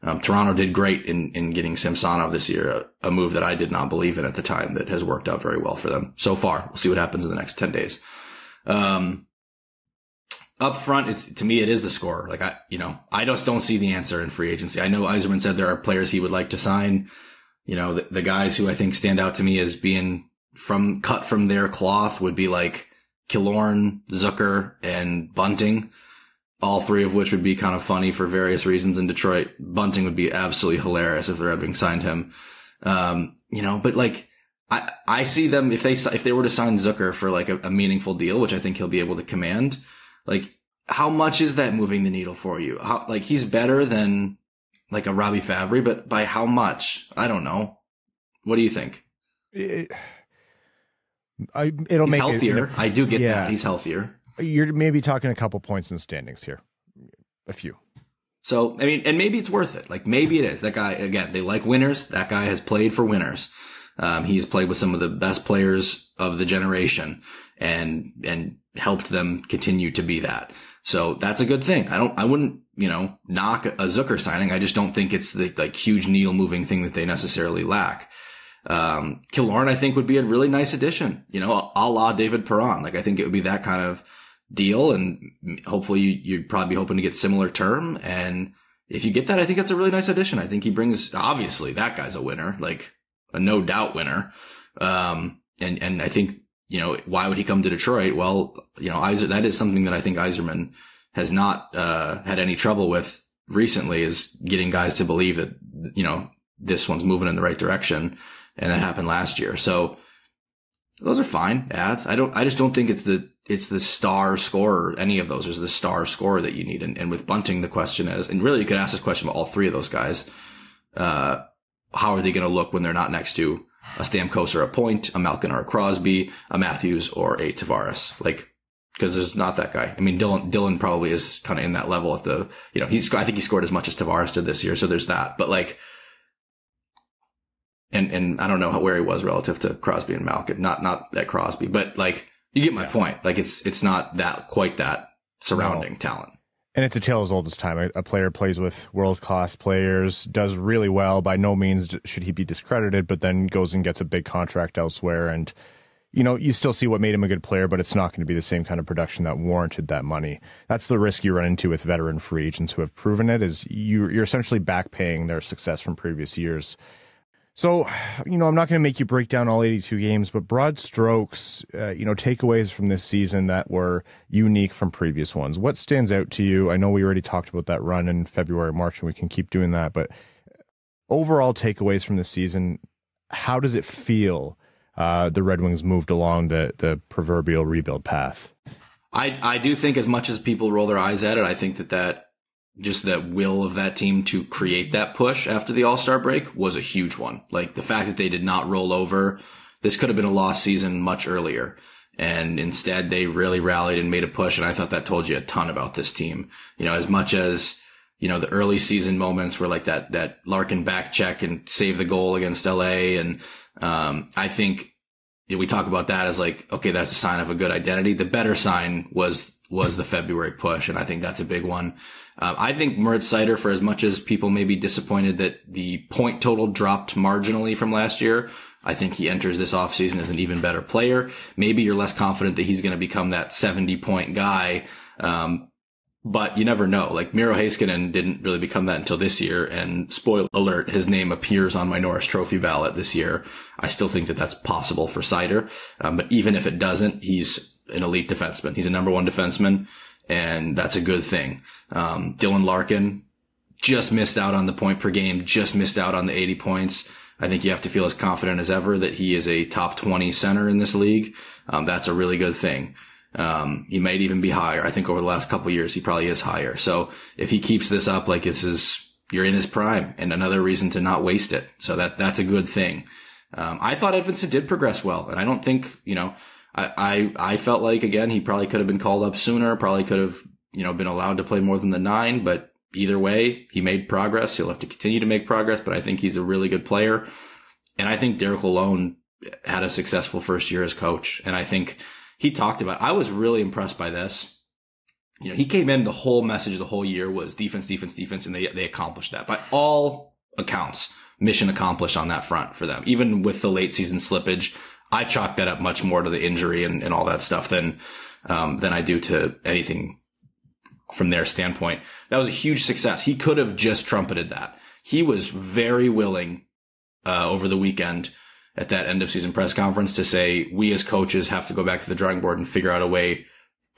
Um, Toronto did great in, in getting Samsonov this year, a, a move that I did not believe in at the time that has worked out very well for them so far. We'll see what happens in the next ten days. Um, up front, it's, to me, it is the scorer. Like, I, you know, I just don't see the answer in free agency. I know Yzerman said there are players he would like to sign. You know, the, the guys who I think stand out to me as being from cut from their cloth would be like Killorn, Zucker, and Bunting, all three of which would be kind of funny for various reasons in Detroit. Bunting would be absolutely hilarious if the Red Wings signed him. Um, you know, but like, I, I see them, if they, if they were to sign Zucker for like a, a meaningful deal, which I think he'll be able to command, like, how much is that moving the needle for you? How, like, he's better than like a Robbie Fabry, but by how much? I don't know. What do you think? It- I, it'll he's make healthier. It, you know, I do get yeah. that he's healthier. You're maybe talking a couple points in the standings here, a few. So I mean, and maybe it's worth it. Like, maybe it is. That guy, again, they like winners. That guy has played for winners. Um, he's played with some of the best players of the generation, and and helped them continue to be that. So that's a good thing. I don't. I wouldn't, you know, knock a Zucker signing. I just don't think it's the like huge needle moving thing that they necessarily lack. Um, Killorn, I think, would be a really nice addition, you know, a la David Perron. Like, I think it would be that kind of deal, and hopefully you, you'd probably be hoping to get similar term. And if you get that, I think it's a really nice addition. I think he brings, obviously, that guy's a winner, like a no doubt winner. Um, and, and I think, you know, why would he come to Detroit? Well, you know, Yzer, that is something that I think Yzerman has not, uh, had any trouble with recently, is getting guys to believe that, you know, this one's moving in the right direction. And that happened last year. So those are fine ads. I don't, I just don't think it's the, it's the star scorer. Any of those is the star scorer that you need. And, and with Bunting, the question is, and really you could ask this question about all three of those guys. Uh, how are they going to look when they're not next to a Stamkos or a Point, a Malkin or a Crosby, a Matthews or a Tavares? Like, cause there's not that guy. I mean, Dylan, Dylan probably is kind of in that level at the, you know, he's, I think he scored as much as Tavares did this year. So there's that, but like, And, and I don't know how, where he was relative to Crosby and Malkin. Not, not at Crosby, but like, you get my yeah. point. Like, it's, it's not that quite that surrounding no. talent. And it's a tale as old as time. A, a player plays with world-class players, does really well. By no means should he be discredited, but then goes and gets a big contract elsewhere. And, you know, you still see what made him a good player, but it's not going to be the same kind of production that warranted that money. That's the risk you run into with veteran free agents who have proven it, is you, you're essentially back-paying their success from previous years. So, you know, I'm not going to make you break down all eighty-two games, but broad strokes, uh, you know, takeaways from this season that were unique from previous ones. What stands out to you? I know we already talked about that run in February, March, and we can keep doing that, but overall takeaways from this season, how does it feel uh, the Red Wings moved along the, the proverbial rebuild path? I, I do think, as much as people roll their eyes at it, I think that that just that will of that team to create that push after the All-Star break was a huge one. Like, the fact that they did not roll over, this could have been a lost season much earlier. And instead they really rallied and made a push. And I thought that told you a ton about this team. You know, as much as, you know, the early season moments were like that, that Larkin back check and save the goal against L A. And, um, I think we talk about that as like, okay, that's a sign of a good identity. The better sign was, was the February push. And I think that's a big one. Uh, I think Moritz Seider, for as much as people may be disappointed that the point total dropped marginally from last year, I think he enters this offseason as an even better player. Maybe you're less confident that he's going to become that seventy-point guy, um, but you never know. Like, Miro Heiskanen didn't really become that until this year, and spoiler alert, his name appears on my Norris Trophy ballot this year. I still think that that's possible for Seider, um, but even if it doesn't, he's an elite defenseman. He's a number one defenseman. And that's a good thing. Um, Dylan Larkin just missed out on the point per game, just missed out on the eighty points. I think you have to feel as confident as ever that he is a top twenty center in this league. Um, that's a really good thing. Um, he might even be higher. I think over the last couple of years, he probably is higher. So if he keeps this up, like, this is, you're in his prime, and another reason to not waste it. So that, that's a good thing. Um, I thought Edvinsson did progress well, and I don't think, you know, I, I felt like, again, he probably could have been called up sooner, probably could have, you know, been allowed to play more than the nine, but either way, he made progress. He'll have to continue to make progress, but I think he's a really good player. And I think Derek Lalonde had a successful first year as coach. And I think he talked about, I was really impressed by this. You know, he came in, the whole message the whole year was defense, defense, defense, and they, they accomplished that by all accounts. Mission accomplished on that front for them, even with the late season slippage. I chalk that up much more to the injury and, and all that stuff than, um, than I do to anything from their standpoint. That was a huge success. He could have just trumpeted that. He was very willing, uh, over the weekend at that end of season press conference to say, we as coaches have to go back to the drawing board and figure out a way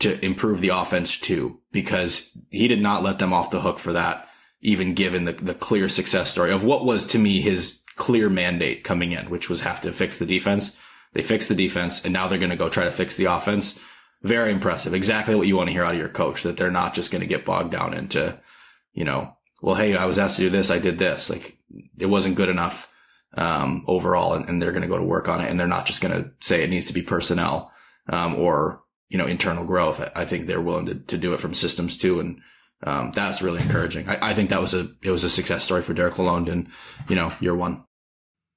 to improve the offense too, because he did not let them off the hook for that, even given the, the clear success story of what was to me his clear mandate coming in, which was have to fix the defense. They fixed the defense, and now they're going to go try to fix the offense. Very impressive. Exactly what you want to hear out of your coach, that they're not just going to get bogged down into, you know, well, hey, I was asked to do this, I did this. Like, it wasn't good enough um overall, and, and they're going to go to work on it, and they're not just going to say it needs to be personnel um or, you know, internal growth. I think they're willing to, to do it from systems too, and um that's really encouraging. I, I think that was a it was a success story for Derek Lalonde in, you know, year one.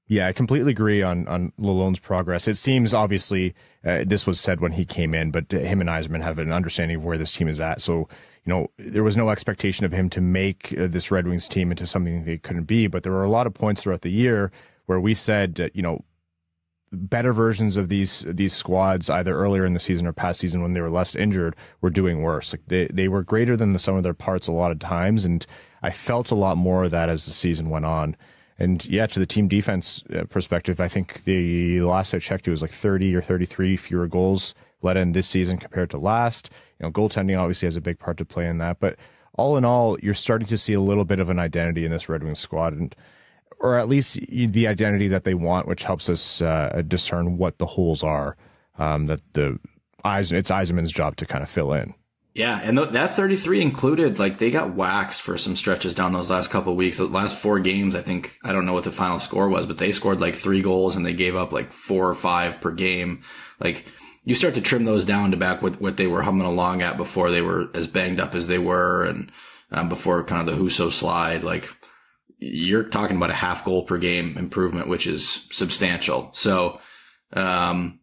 Yeah, I completely agree on, on Lalonde's progress. It seems, obviously, uh, this was said when he came in, but him and Yzerman have an understanding of where this team is at. So, you know, there was no expectation of him to make uh, this Red Wings team into something they couldn't be. But there were a lot of points throughout the year where we said, uh, you know, better versions of these these squads, either earlier in the season or past season when they were less injured, were doing worse. Like, they, they were greater than the sum of their parts a lot of times. And I felt a lot more of that as the season went on. And yeah, to the team defense perspective, I think the last I checked, it was like thirty or thirty-three fewer goals let in this season compared to last. You know, goaltending obviously has a big part to play in that. But all in all, you're starting to see a little bit of an identity in this Red Wings squad, and or at least the identity that they want, which helps us uh, discern what the holes are um, that the it's Yzerman's job to kind of fill in. Yeah, and th- that thirty-three included, like, they got waxed for some stretches down those last couple of weeks. The last four games, I think, I don't know what the final score was, but they scored like three goals and they gave up like four or five per game. Like, you start to trim those down to back with what they were humming along at before they were as banged up as they were, and um, before kind of the Husso slide. Like, you're talking about a half goal per game improvement, which is substantial. So, um,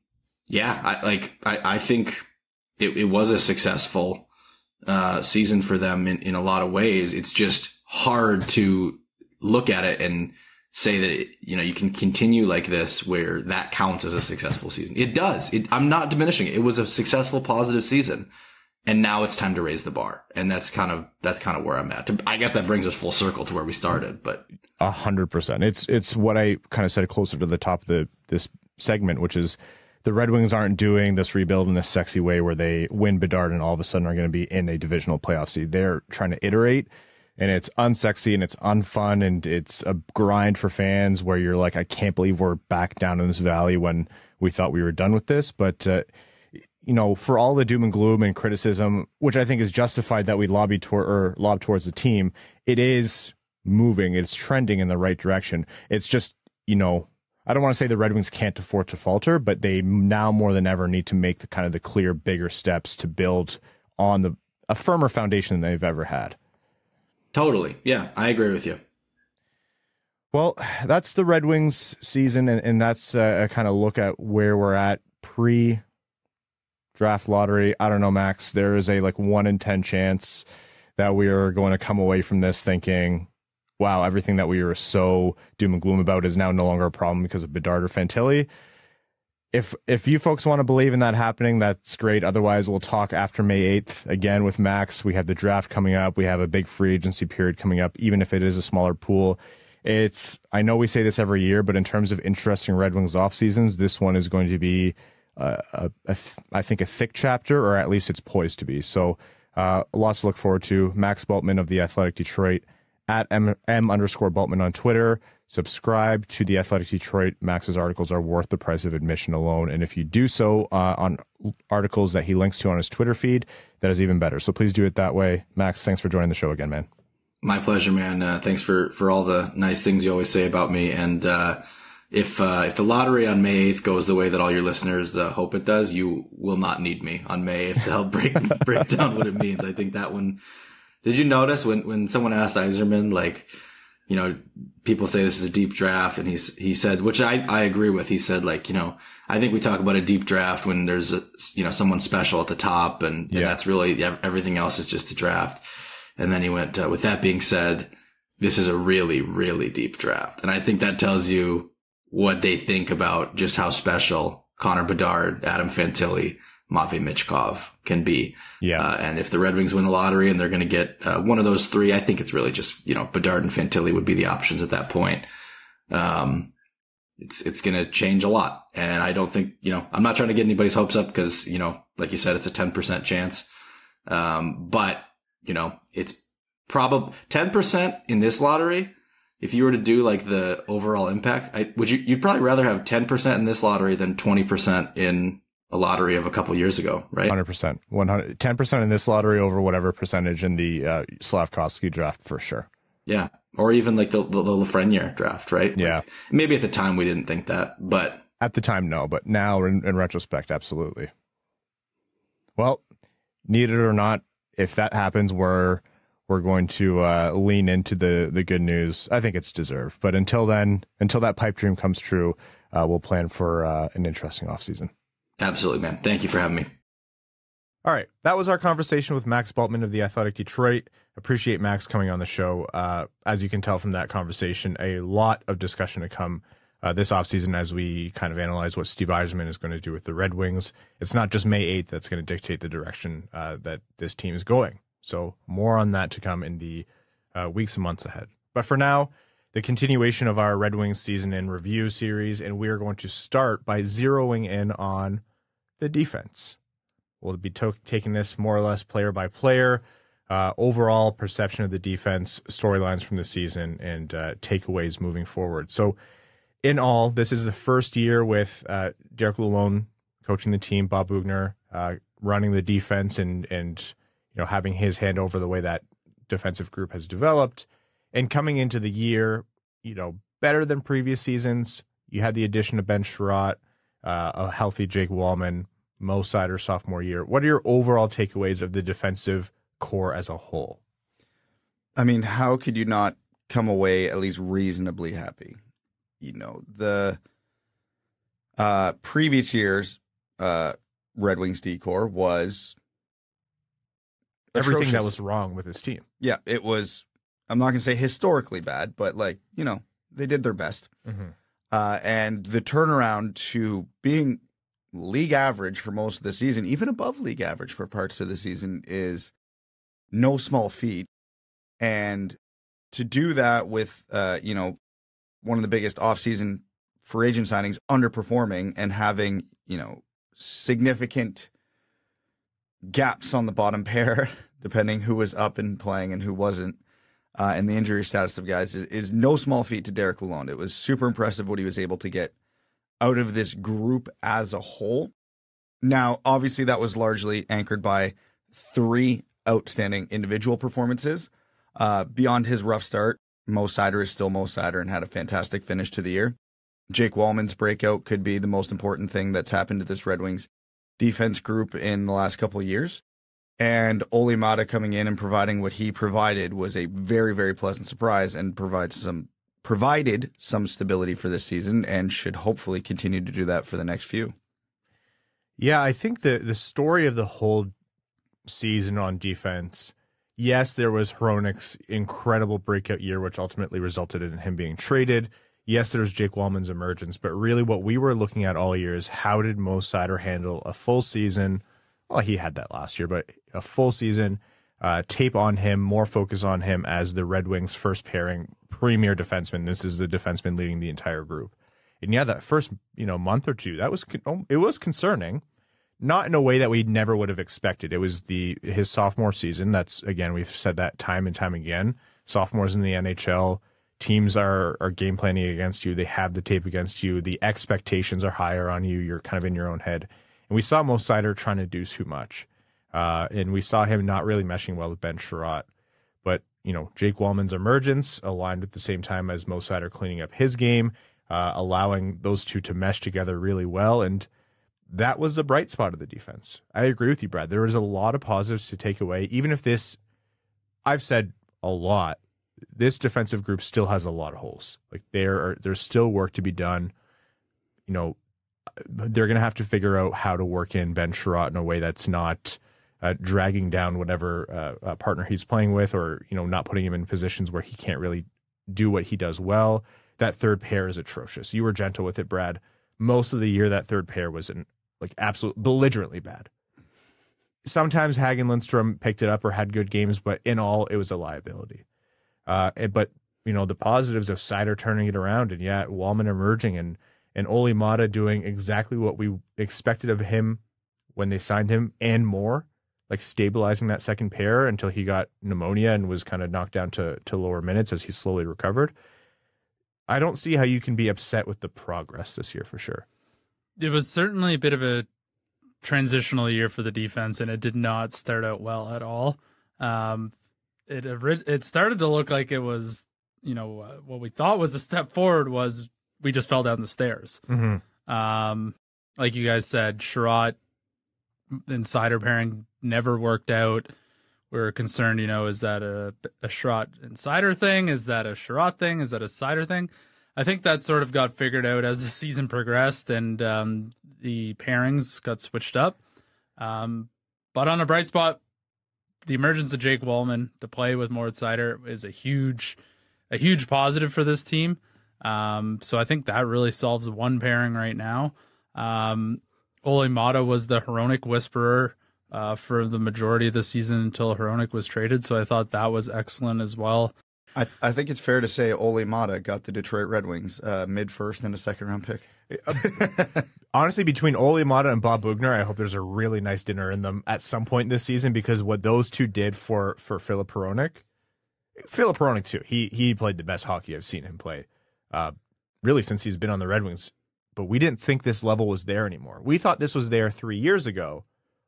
yeah, I like, I, I think... It, it was a successful uh, season for them in, in a lot of ways. It's just hard to look at it and say that, it, you know, you can continue like this where that counts as a successful season. It does. It, I'm not diminishing it. It was a successful, positive season. And now it's time to raise the bar. And that's kind of, that's kind of where I'm at. I guess that brings us full circle to where we started, but a hundred percent. It's, it's what I kind of said closer to the top of the, this segment, which is the Red Wings aren't doing this rebuild in a sexy way where they win Bedard and all of a sudden are going to be in a divisional playoff seed. They're trying to iterate, and it's unsexy and it's unfun. And it's a grind for fans where you're like, I can't believe we're back down in this valley when we thought we were done with this. But, uh, you know, for all the doom and gloom and criticism, which I think is justified, that we lobby toward or lob towards the team, it is moving. It's trending in the right direction. It's just, you know, I don't want to say the Red Wings can't afford to falter, but they now more than ever need to make the kind of the clear, bigger steps to build on the a firmer foundation than they've ever had. Totally. Yeah, I agree with you. Well, that's the Red Wings season, and, and that's a, a kind of look at where we're at pre draft lottery. I don't know, Max, there is a like one in ten chance that we are going to come away from this thinking, wow, everything that we were so doom and gloom about is now no longer a problem because of Bedard or Fantilli. If if you folks want to believe in that happening, that's great. Otherwise, we'll talk after May eighth again with Max. We have the draft coming up. We have a big free agency period coming up, even if it is a smaller pool. It's, I know we say this every year, but in terms of interesting Red Wings off seasons, this one is going to be Uh, a, a th- I think a thick chapter, or at least it's poised to be. So uh, lots to look forward to. Max Bultman of The Athletic Detroit, at M, M underscore Bultman on Twitter. Subscribe to The Athletic Detroit. Max's articles are worth the price of admission alone. And if you do so uh, on articles that he links to on his Twitter feed, that is even better. So please do it that way. Max, thanks for joining the show again, man. My pleasure, man. Uh, thanks for, for all the nice things you always say about me. And, uh, If uh, if the lottery on May eighth goes the way that all your listeners uh, hope it does, you will not need me on May eighth to help break break down what it means. I think that one. Did you notice when, when someone asked Yzerman, like, you know, people say this is a deep draft, and he's he said, which I, I agree with. He said, like, you know, I think we talk about a deep draft when there's a, you know, someone special at the top, and, yeah. and that's really everything else is just a draft. And then he went, uh, with that being said, this is a really really deep draft, and I think that tells you what they think about just how special Connor Bedard, Adam Fantilli, Matvei Michkov can be. Yeah. Uh, and if the Red Wings win the lottery and they're going to get uh, one of those three, I think it's really just, you know, Bedard and Fantilli would be the options at that point. Um, it's, it's going to change a lot. And I don't think, you know, I'm not trying to get anybody's hopes up because, you know, like you said, it's a ten percent chance. Um, but, you know, it's probably ten percent in this lottery. If you were to do like the overall impact, I, would you, you'd probably rather have ten percent in this lottery than twenty percent in a lottery of a couple years ago, right? one hundred percent. one hundred, ten percent in this lottery over whatever percentage in the uh, Slavkovsky draft for sure. Yeah. Or even like the, the, the Lafreniere draft, right? Like, yeah. Maybe at the time we didn't think that, but at the time, no, but now in, in retrospect, absolutely. Well, need it or not, if that happens, we're, We're going to uh, lean into the, the good news. I think it's deserved. But until then, until that pipe dream comes true, uh, we'll plan for uh, an interesting offseason. Absolutely, man. Thank you for having me. All right. That was our conversation with Max Bultman of The Athletic Detroit. Appreciate Max coming on the show. Uh, as you can tell from that conversation, a lot of discussion to come uh, this offseason as we kind of analyze what Steve Yzerman is going to do with the Red Wings. It's not just May eighth that's going to dictate the direction uh, that this team is going. So more on that to come in the uh, weeks and months ahead. But for now, the continuation of our Red Wings season in review series, and we are going to start by zeroing in on the defense. We'll be to- taking this more or less player by player, uh, overall perception of the defense, storylines from the season, and uh, takeaways moving forward. So in all, this is the first year with uh, Derek Lalonde coaching the team, Bob Boughner uh, running the defense, and and you know, having his hand over the way that defensive group has developed. And coming into the year, you know, better than previous seasons. You had the addition of Ben Chiarot, uh, a healthy Jake Walman, Mo Seider sophomore year. What are your overall takeaways of the defensive core as a whole? I mean, how could you not come away at least reasonably happy? You know, the uh, previous year's uh, Red Wings D-core was everything atrocious. That was wrong with his team. Yeah, it was, I'm not going to say historically bad, but like, you know, they did their best. Mm-hmm. Uh, and the turnaround to being league average for most of the season, even above league average for parts of the season, is no small feat. And to do that with, uh, you know, one of the biggest offseason free agent signings underperforming and having, you know, significant gaps on the bottom pair, depending who was up and playing and who wasn't, uh, and the injury status of guys is, is no small feat to Derek Lalonde. It was super impressive what he was able to get out of this group as a whole. Now, obviously, that was largely anchored by three outstanding individual performances. Uh, beyond his rough start, Mo Seider is still Mo Seider and had a fantastic finish to the year. Jake Walman's breakout could be the most important thing that's happened to this Red Wings defense group in the last couple of years. And Olli Maatta coming in and providing what he provided was a very, very pleasant surprise and provides some provided some stability for this season and should hopefully continue to do that for the next few. Yeah, I think the, the story of the whole season on defense, yes, there was Hronek's incredible breakout year, which ultimately resulted in him being traded. Yes, there was Jake Walman's emergence, but really what we were looking at all year is how did Mo Seider handle a full season? Well, he had that last year, but a full season, uh, tape on him, more focus on him as the Red Wings' first pairing premier defenseman. This is the defenseman leading the entire group. And yeah, that first you know month or two, that was con- it was concerning, not in a way that we never would have expected. It was the his sophomore season. That's, again, we've said that time and time again. Sophomores in the N H L. Teams are, are game planning against you. They have the tape against you. The expectations are higher on you. You're kind of in your own head. And we saw Mo Seider trying to do too much. Uh, and we saw him not really meshing well with Ben Chiarot. But, you know, Jake Walman's emergence aligned at the same time as Mo Seider cleaning up his game, uh, allowing those two to mesh together really well. And that was the bright spot of the defense. I agree with you, Brad. There was a lot of positives to take away, even if this, I've said a lot, this defensive group still has a lot of holes. Like there are, there's still work to be done. You know, they're going to have to figure out how to work in Ben Chiarot in a way that's not uh, dragging down whatever uh, uh, partner he's playing with, or, you know, not putting him in positions where he can't really do what he does well. That third pair is atrocious. You were gentle with it, Brad. Most of the year, that third pair was an like absolute belligerently bad. Sometimes Hagg and Lindstrom picked it up or had good games, but in all, it was a liability. Uh, but, you know, the positives of Seider turning it around and, yeah, Walman emerging and, and Olli Maatta doing exactly what we expected of him when they signed him and more, like stabilizing that second pair until he got pneumonia and was kind of knocked down to, to lower minutes as he slowly recovered. I don't see how you can be upset with the progress this year for sure. It was certainly a bit of a transitional year for the defense, and it did not start out well at all. Um It it started to look like it was, you know, uh, what we thought was a step forward was we just fell down the stairs. Mm-hmm. Um, like you guys said, Chiarot and Seider pairing never worked out. We were concerned, you know, is that a, a Chiarot and Seider thing? Is that a Chiarot thing? Is that a Seider thing? I think that sort of got figured out as the season progressed and um, the pairings got switched up. Um, but on a bright spot, the emergence of Jake Walman to play with Moritz Seider is a huge, a huge positive for this team. Um, so I think that really solves one pairing right now. Um, Olli Maatta was the Hronek whisperer uh, for the majority of the season until Hronek was traded. So I thought that was excellent as well. I, I think it's fair to say Olli Maatta got the Detroit Red Wings uh, mid first and a second round pick. Honestly, between Olli Maatta and Bob Boughner, I hope there's a really nice dinner in them at some point this season, because what those two did for for Filip Hronek, Filip Hronek too. He he played the best hockey I've seen him play, uh, really since he's been on the Red Wings. But we didn't think this level was there anymore. We thought this was there three years ago,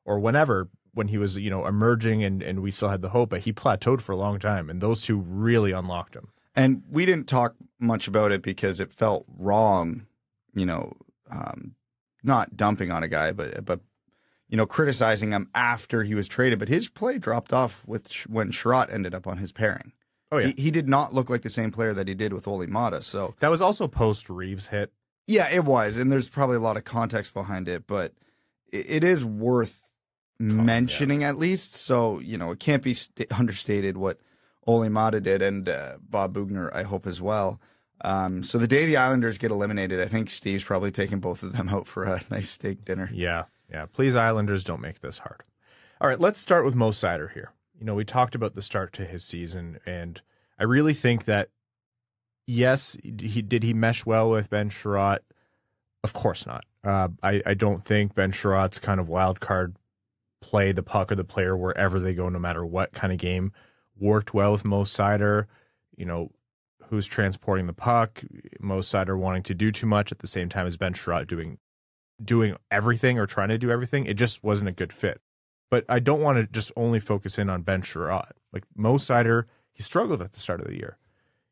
or whenever when he was you know emerging and and we still had the hope. But he plateaued for a long time, and those two really unlocked him. And we didn't talk much about it because it felt wrong. You know, um, not dumping on a guy, but but you know, criticizing him after he was traded. But his play dropped off with when Chiarot ended up on his pairing. Oh yeah, he, he did not look like the same player that he did with Olli Maatta. So that was also post Reeves hit. Yeah, it was, and there's probably a lot of context behind it, but it, it is worth mentioning, at least. So, you know, it can't be st- understated what Olli Maatta did, and uh, Bob Boughner, I hope, as well. Um, so the day the Islanders get eliminated, I think Steve's probably taking both of them out for a nice steak dinner. Yeah, yeah. Please, Islanders, don't make this hard. All right, let's start with Mo Seider here. You know, we talked about the start to his season, and I really think that, yes, he did he mesh well with Ben Chiarot? Of course not. Uh, I, I don't think Ben Chirot's kind of wild card play, the puck or the player wherever they go, no matter what kind of game, worked well with Mo Seider. You know, who's transporting the puck, Mo Seider wanting to do too much at the same time as Ben Chiarot doing doing everything or trying to do everything. It just wasn't a good fit. But I don't want to just only focus in on Ben Chiarot. Like, Mo Seider, he struggled at the start of the year.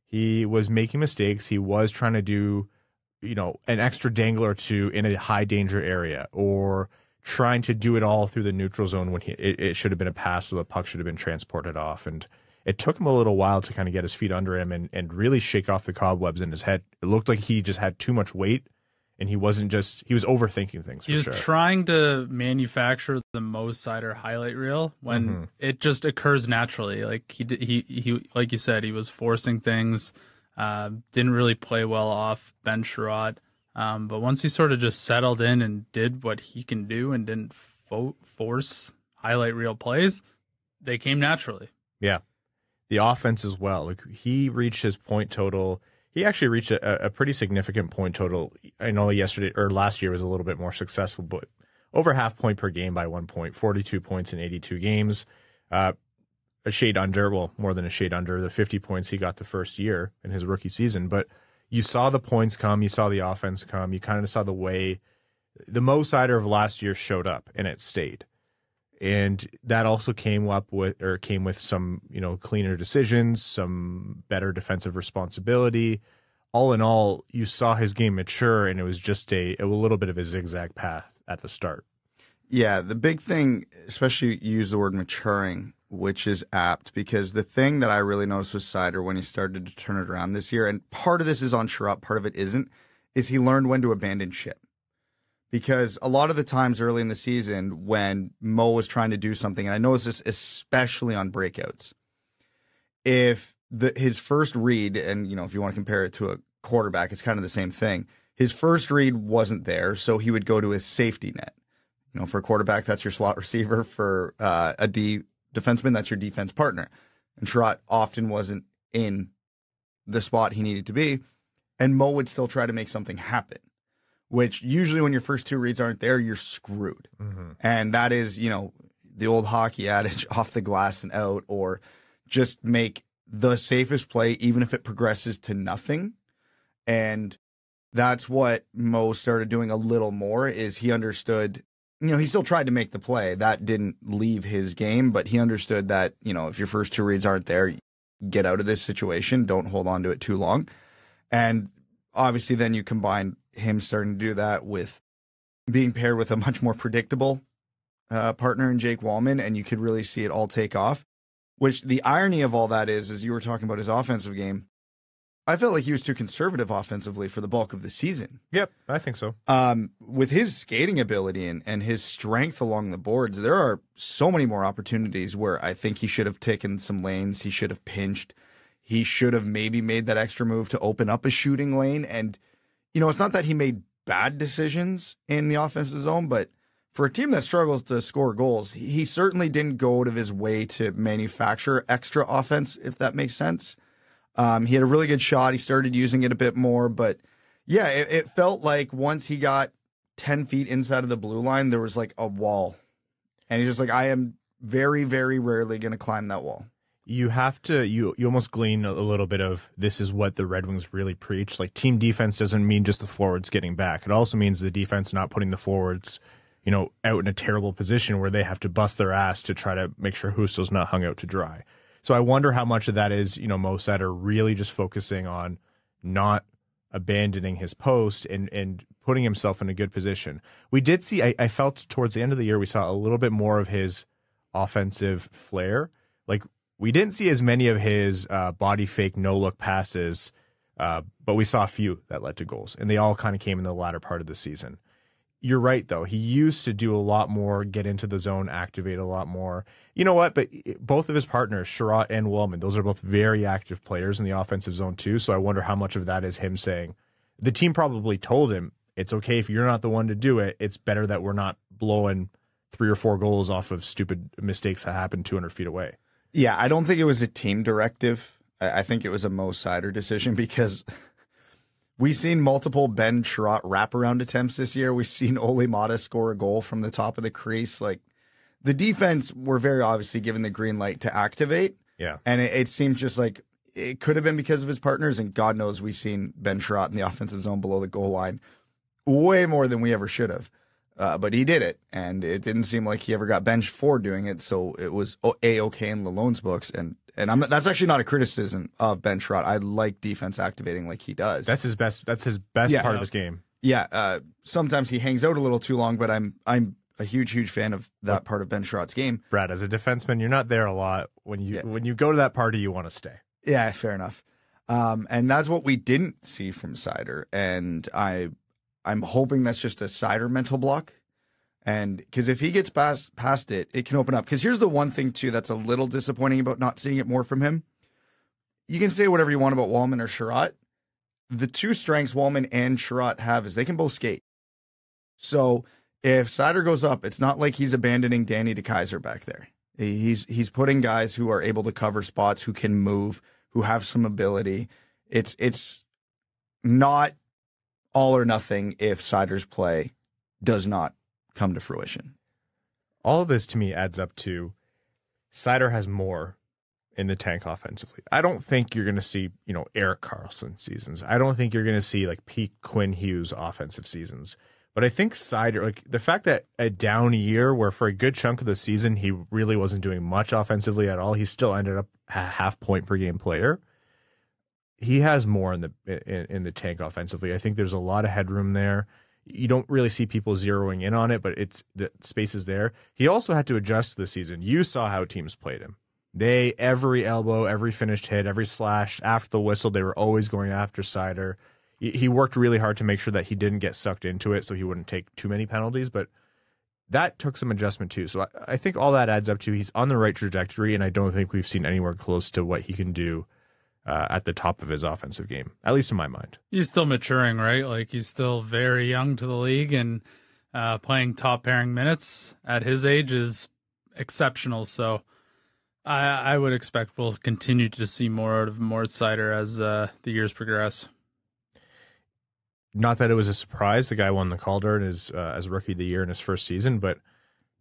He was making mistakes. He was trying to do, you know, an extra dangle or two in a high danger area, or trying to do it all through the neutral zone when he, it, it should have been a pass, so the puck should have been transported off. And it took him a little while to kind of get his feet under him and, and really shake off the cobwebs in his head. It looked like he just had too much weight, and he wasn't just – he was overthinking things. He was sure. trying to manufacture the Mo Seider highlight reel when mm-hmm. it just occurs naturally. Like he, he, he, like you said, he was forcing things, uh, didn't really play well off Ben Chiarot. Um, but once he sort of just settled in and did what he can do and didn't fo- force highlight reel plays, they came naturally. Yeah. The offense as well. Like, he reached his point total. He actually reached a, a pretty significant point total. I know yesterday or last year was a little bit more successful, but over half point per game by one point, forty-two points in eighty-two games, uh, a shade under, well, more than a shade under the fifty points he got the first year in his rookie season. But you saw the points come, you saw the offense come, you kind of saw the way the Mo Seider of last year showed up, and it stayed. And that also came up with, or came with some, you know, cleaner decisions, some better defensive responsibility. All in all, you saw his game mature, and it was just a, a little bit of a zigzag path at the start. Yeah, the big thing, especially you use the word maturing, which is apt, because the thing that I really noticed with Seider when he started to turn it around this year, and part of this is on Chiarot, part of it isn't, is he learned when to abandon ship. Because a lot of the times early in the season when Mo was trying to do something, and I noticed this especially on breakouts, if the, his first read, and you know, if you want to compare it to a quarterback, it's kind of the same thing. His first read wasn't there, so he would go to his safety net. You know, for a quarterback, that's your slot receiver. For uh, a D defenseman, that's your defense partner. And Chiarot often wasn't in the spot he needed to be, and Mo would still try to make something happen. Which usually when your first two reads aren't there, you're screwed. Mm-hmm. And that is, you know, the old hockey adage, off the glass and out, or just make the safest play, even if it progresses to nothing. And that's what Mo started doing a little more, is he understood, you know, he still tried to make the play. That didn't leave his game, but he understood that, you know, if your first two reads aren't there, get out of this situation. Don't hold on to it too long. And obviously then you combine him starting to do that with being paired with a much more predictable uh, partner in Jake Walman, and you could really see it all take off. Which the irony of all that is, as you were talking about his offensive game, I felt like he was too conservative offensively for the bulk of the season. Yep, I think so. Um, with his skating ability and, and his strength along the boards, there are so many more opportunities where I think he should have taken some lanes, he should have pinched, he should have maybe made that extra move to open up a shooting lane. And you know, it's not that he made bad decisions in the offensive zone, but for a team that struggles to score goals, he certainly didn't go out of his way to manufacture extra offense, if that makes sense. Um, he had a really good shot. He started using it a bit more, but yeah, it, it felt like once he got ten feet inside of the blue line, there was like a wall. And he's just like, I am very, very rarely going to climb that wall. You have to, you you almost glean a little bit of, this is what the Red Wings really preach. Like, team defense doesn't mean just the forwards getting back. It also means the defense not putting the forwards, you know, out in a terrible position where they have to bust their ass to try to make sure Husso's not hung out to dry. So I wonder how much of that is, you know, Mo Seider really just focusing on not abandoning his post and, and putting himself in a good position. We did see, I, I felt towards the end of the year, we saw a little bit more of his offensive flair. Like, we didn't see as many of his uh, body fake, no-look passes, uh, but we saw a few that led to goals, and they all kind of came in the latter part of the season. You're right, though. He used to do a lot more, get into the zone, activate a lot more. You know what? But both of his partners, Chiarot and Walman, those are both very active players in the offensive zone, too. So I wonder how much of that is him saying, the team probably told him, it's okay if you're not the one to do it. It's better that we're not blowing three or four goals off of stupid mistakes that happened two hundred feet away. Yeah, I don't think it was a team directive. I think it was a Mo Seider decision because... We've seen multiple Ben Chiarot wraparound attempts this year. We've seen Olli Maatta score a goal from the top of the crease. Like, the defense were very obviously given the green light to activate. Yeah. And it, it seems just like it could have been because of his partners. And God knows we've seen Ben Chiarot in the offensive zone below the goal line way more than we ever should have. Uh, but he did it. And it didn't seem like he ever got benched for doing it. So it was A-okay in Lalonde's books. And And I'm not, that's actually not a criticism of Ben Chiarot. I like defense activating like he does. That's his best. That's his best yeah, part of his game. Yeah. Uh, sometimes he hangs out a little too long, but I'm I'm a huge huge fan of that part of Ben Chirot's game. Brad, as a defenseman, you're not there a lot. When you yeah. when you go to that party, you want to stay. Yeah, fair enough. Um, and that's what we didn't see from Seider. And I I'm hoping that's just a Seider mental block. And because if he gets past past it, it can open up. Because here's the one thing, too, that's a little disappointing about not seeing it more from him. You can say whatever you want about Walman or Chiarot. The two strengths Walman and Chiarot have is they can both skate. So if Seider goes up, it's not like he's abandoning Danny DeKeyser back there. He's, he's putting guys who are able to cover spots, who can move, who have some ability. It's, it's not all or nothing if Seider's play does not come to fruition. All of this to me adds up to Seider has more in the tank offensively. I don't think you're going to see, you know, Erik Karlsson seasons. I don't think you're going to see like peak Quinn Hughes offensive seasons. But I think Seider, like the fact that a down year where for a good chunk of the season he really wasn't doing much offensively at all, he still ended up a half point per game player. He has more in the in, in the tank offensively. I think there's a lot of headroom there. You don't really see people zeroing in on it, but it's the space is there. He also had to adjust this season. You saw how teams played him. They, every elbow, every finished hit, every slash, after the whistle, they were always going after Seider. He worked really hard to make sure that he didn't get sucked into it so he wouldn't take too many penalties, but that took some adjustment too. So I, I think all that adds up to he's on the right trajectory, and I don't think we've seen anywhere close to what he can do Uh, at the top of his offensive game, at least in my mind. He's still maturing, right? Like, he's still very young to the league, and uh, playing top pairing minutes at his age is exceptional. So I, I would expect we'll continue to see more out of Moritz Seider as uh, the years progress. Not that it was a surprise. The guy won the Calder and is uh, as rookie of the year in his first season, but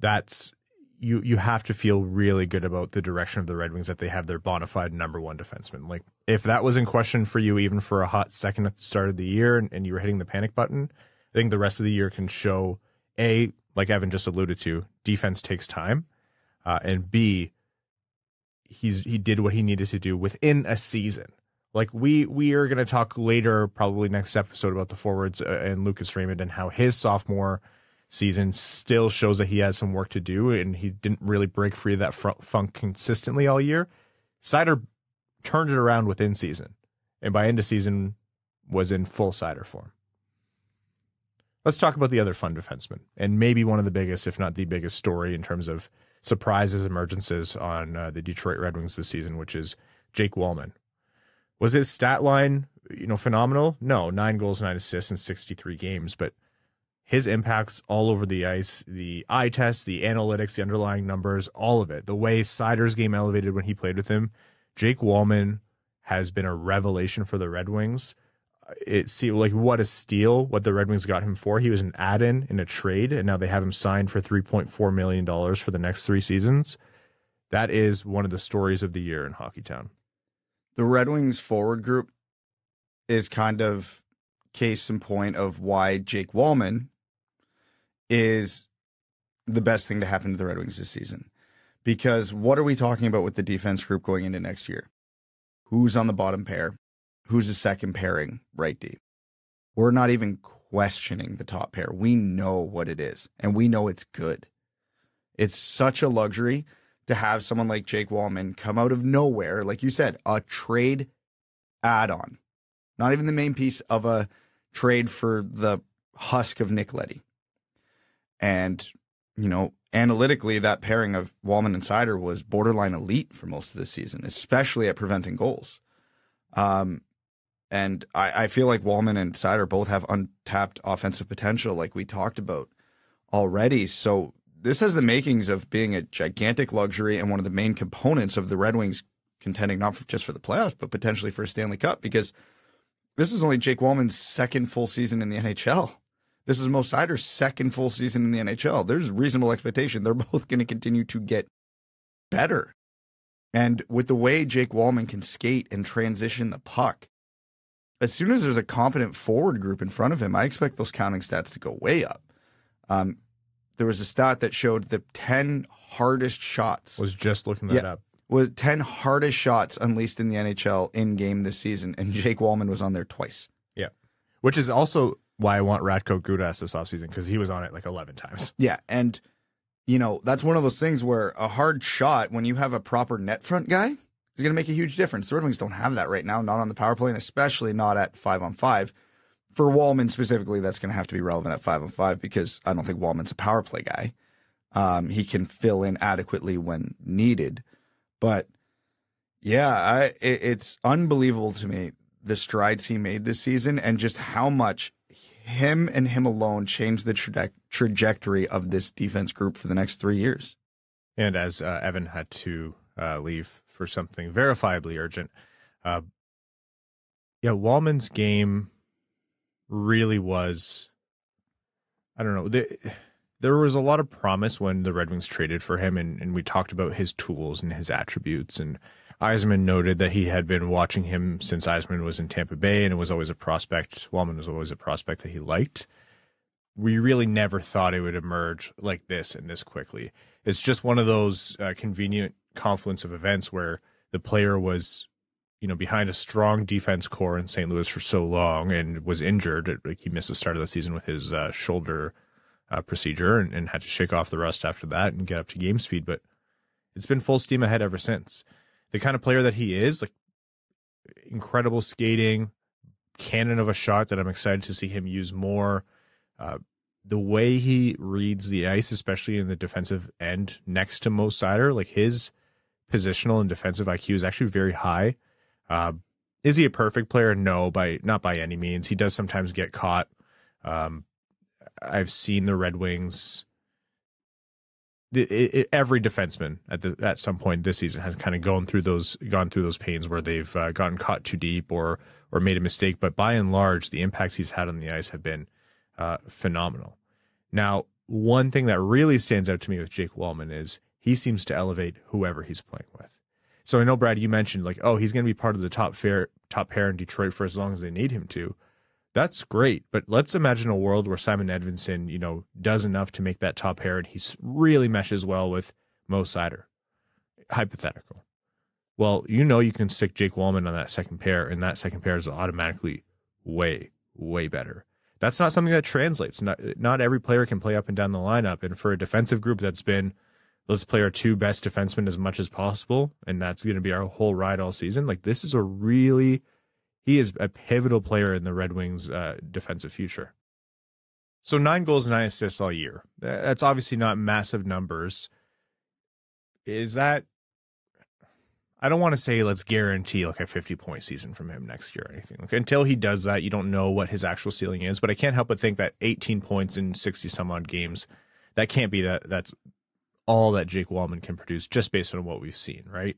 that's you you have to feel really good about the direction of the Red Wings that they have their bona fide number one defenseman. Like, if that was in question for you even for a hot second at the start of the year and, and you were hitting the panic button, I think the rest of the year can show, A, like Evan just alluded to, defense takes time, uh, and B, he's he did what he needed to do within a season. Like, we, we are going to talk later, probably next episode, about the forwards uh, and Lucas Raymond and how his sophomore season still shows that he has some work to do, and he didn't really break free of that funk consistently all year. Seider turned it around within season, and by end of season was in full Seider form. Let's talk about the other fun defenseman, and maybe one of the biggest, if not the biggest, story in terms of surprises, emergences on uh, the Detroit Red Wings this season, which is Jake Walman. Was his stat line, you know, phenomenal? No, nine goals, nine assists in sixty-three games, but his impacts all over the ice, the eye test, the analytics, the underlying numbers, all of it. The way Seider's game elevated when he played with him, Jake Walman has been a revelation for the Red Wings. It seemed like what a steal, what the Red Wings got him for. He was an add-in in a trade, and now they have him signed for three point four million dollars for the next three seasons. That is one of the stories of the year in Hockeytown. The Red Wings forward group is kind of case in point of why Jake Walman is the best thing to happen to the Red Wings this season. Because what are we talking about with the defense group going into next year? Who's on the bottom pair? Who's the second pairing right D? We're not even questioning the top pair. We know what it is, and we know it's good. It's such a luxury to have someone like Jake Walman come out of nowhere, like you said, a trade add-on. Not even the main piece of a trade for the husk of Nick Leddy. And, you know, analytically, that pairing of Walman and Seider was borderline elite for most of the season, especially at preventing goals. Um, and I, I feel like Walman and Seider both have untapped offensive potential, like we talked about already. So this has the makings of being a gigantic luxury and one of the main components of the Red Wings contending not for, just for the playoffs, but potentially for a Stanley Cup, because this is only Jake Walman's second full season in the N H L. This is Mo Seider's second full season in the N H L. There's reasonable expectation they're both going to continue to get better. And with the way Jake Walman can skate and transition the puck, as soon as there's a competent forward group in front of him, I expect those counting stats to go way up. Um, there was a stat that showed the ten hardest shots. Was just looking that yeah, up. Was ten hardest shots unleashed in the N H L in-game this season, and Jake Walman was on there twice. Yeah, which is also why I want Ratko Gudas this offseason, because he was on it like eleven times. Yeah, and, you know, that's one of those things where a hard shot, when you have a proper net front guy, is going to make a huge difference. The Red Wings don't have that right now, not on the power play, and especially not at five on five. For Walman specifically, that's going to have to be relevant at five on five, because I don't think Wallman's a power play guy. Um, he can fill in adequately when needed. But, yeah, I, it, it's unbelievable to me, the strides he made this season and just how much him and him alone changed the tra- trajectory of this defense group for the next three years. And as uh, Evan had to uh, leave for something verifiably urgent, uh, yeah, Walman's game really was, I don't know, the, there was a lot of promise when the Red Wings traded for him, and, and we talked about his tools and his attributes, and Yzerman noted that he had been watching him since Yzerman was in Tampa Bay, and it was always a prospect. Walman was always a prospect that he liked. We really never thought it would emerge like this and this quickly. It's just one of those uh, convenient confluence of events where the player was, you know, behind a strong defense core in Saint Louis for so long and was injured. Like, he missed the start of the season with his uh, shoulder uh, procedure and, and had to shake off the rust after that and get up to game speed. But it's been full steam ahead ever since. The kind of player that he is, like, incredible skating, cannon of a shot that I'm excited to see him use more. Uh, the way he reads the ice, especially in the defensive end next to Mo Seider, like, his positional and defensive I Q is actually very high. Uh, is he a perfect player? No, by not by any means. He does sometimes get caught. Um, I've seen the Red Wings... It, it, every defenseman at the, at some point this season has kind of gone through those gone through those pains where they've uh, gotten caught too deep or or made a mistake. But by and large, the impacts he's had on the ice have been uh, phenomenal. Now, one thing that really stands out to me with Jake Walman is he seems to elevate whoever he's playing with. So I know, Brad, you mentioned like, oh, he's going to be part of the top fair top pair in Detroit for as long as they need him to. That's great, but let's imagine a world where Simon Edvinsson, you know, does enough to make that top pair, and he really meshes well with Mo Seider. Hypothetical. Well, you know, you can stick Jake Walman on that second pair, and that second pair is automatically way, way better. That's not something that translates. Not not every player can play up and down the lineup, and for a defensive group that's been, let's play our two best defensemen as much as possible, and that's going to be our whole ride all season. Like, this is a really... He is a pivotal player in the Red Wings' uh, defensive future. So nine goals and nine assists all year. That's obviously not massive numbers. Is that... I don't want to say let's guarantee like a fifty-point season from him next year or anything. Like, until he does that, you don't know what his actual ceiling is. But I can't help but think that eighteen points in sixty-some-odd games, that can't be that. That's all that Jake Walman can produce just based on what we've seen, right?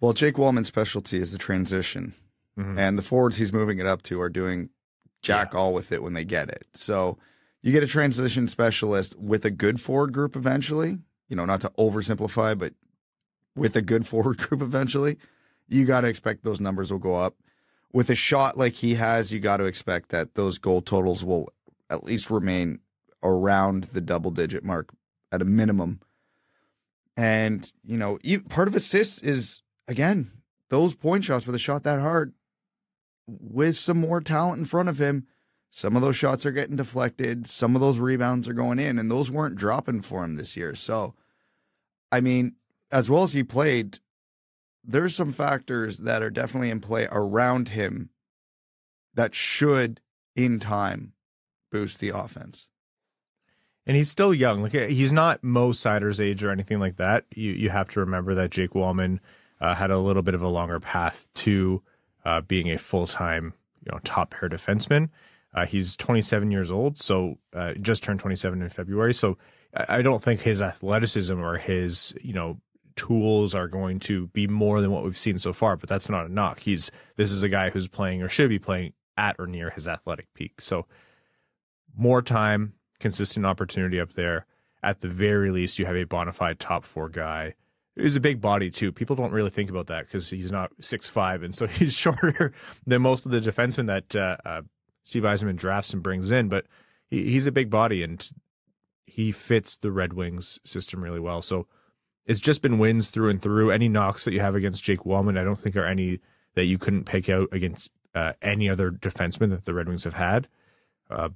Well, Jake Walman's specialty is the transition. Mm-hmm. And the forwards he's moving it up to are doing jack yeah. all with it when they get it. So you get a transition specialist with a good forward group eventually, you know, not to oversimplify, but with a good forward group eventually, you got to expect those numbers will go up. With a shot like he has, you got to expect that those goal totals will at least remain around the double-digit mark at a minimum. And, you know, part of assists is, again, those point shots with a shot that hard. With some more talent in front of him, some of those shots are getting deflected. Some of those rebounds are going in, and those weren't dropping for him this year. So, I mean, as well as he played, there's some factors that are definitely in play around him that should, in time, boost the offense. And he's still young. Like, he's not Mo Seider's age or anything like that. You you have to remember that Jake Walman uh, had a little bit of a longer path to uh, being a full-time, you know, top pair defenseman. Uh, he's twenty-seven years old, so uh, just turned twenty-seven in February. So I, I don't think his athleticism or his, you know, tools are going to be more than what we've seen so far. But that's not a knock. He's this is a guy who's playing or should be playing at or near his athletic peak. So more time. Consistent opportunity up there. At the very least, you have a bona fide top four guy. He's a big body too. People don't really think about that because he's not six five, and so he's shorter than most of the defensemen that uh, uh, Steve Yzerman drafts and brings in. But he, he's a big body, and he fits the Red Wings system really well. So it's just been wins through and through. Any knocks that you have against Jake Walman, I don't think are any that you couldn't pick out against uh, any other defenseman that the Red Wings have had. Uh,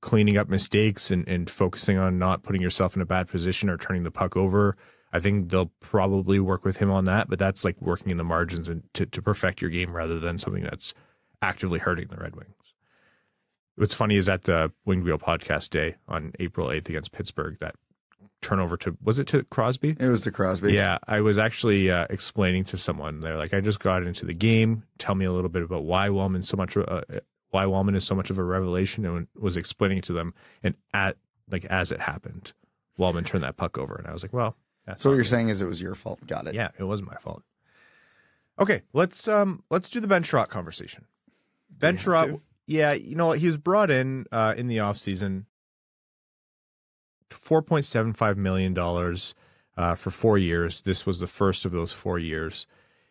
cleaning up mistakes and, and focusing on not putting yourself in a bad position or turning the puck over. I think they'll probably work with him on that, but that's like working in the margins and to, to perfect your game rather than something that's actively hurting the Red Wings. What's funny is at the Winged Wheel Podcast Day on April eighth against Pittsburgh, that turnover to, was it to Crosby? It was to Crosby. Yeah. I was actually uh, explaining to someone, they're like, I just got into the game. Tell me a little bit about why Walman so much, uh, why Walman is so much of a revelation, and was explaining it to them. And at like as it happened, Walman turned that puck over, and I was like, "Well, that's so what you're saying is it was your fault." Got it? Yeah, it wasn't my fault. Okay, let's um let's do the Ben Chiarot conversation. Ben Chiarot, yeah, you know he was brought in uh, in the offseason, four point seven five million dollars uh, for four years. This was the first of those four years,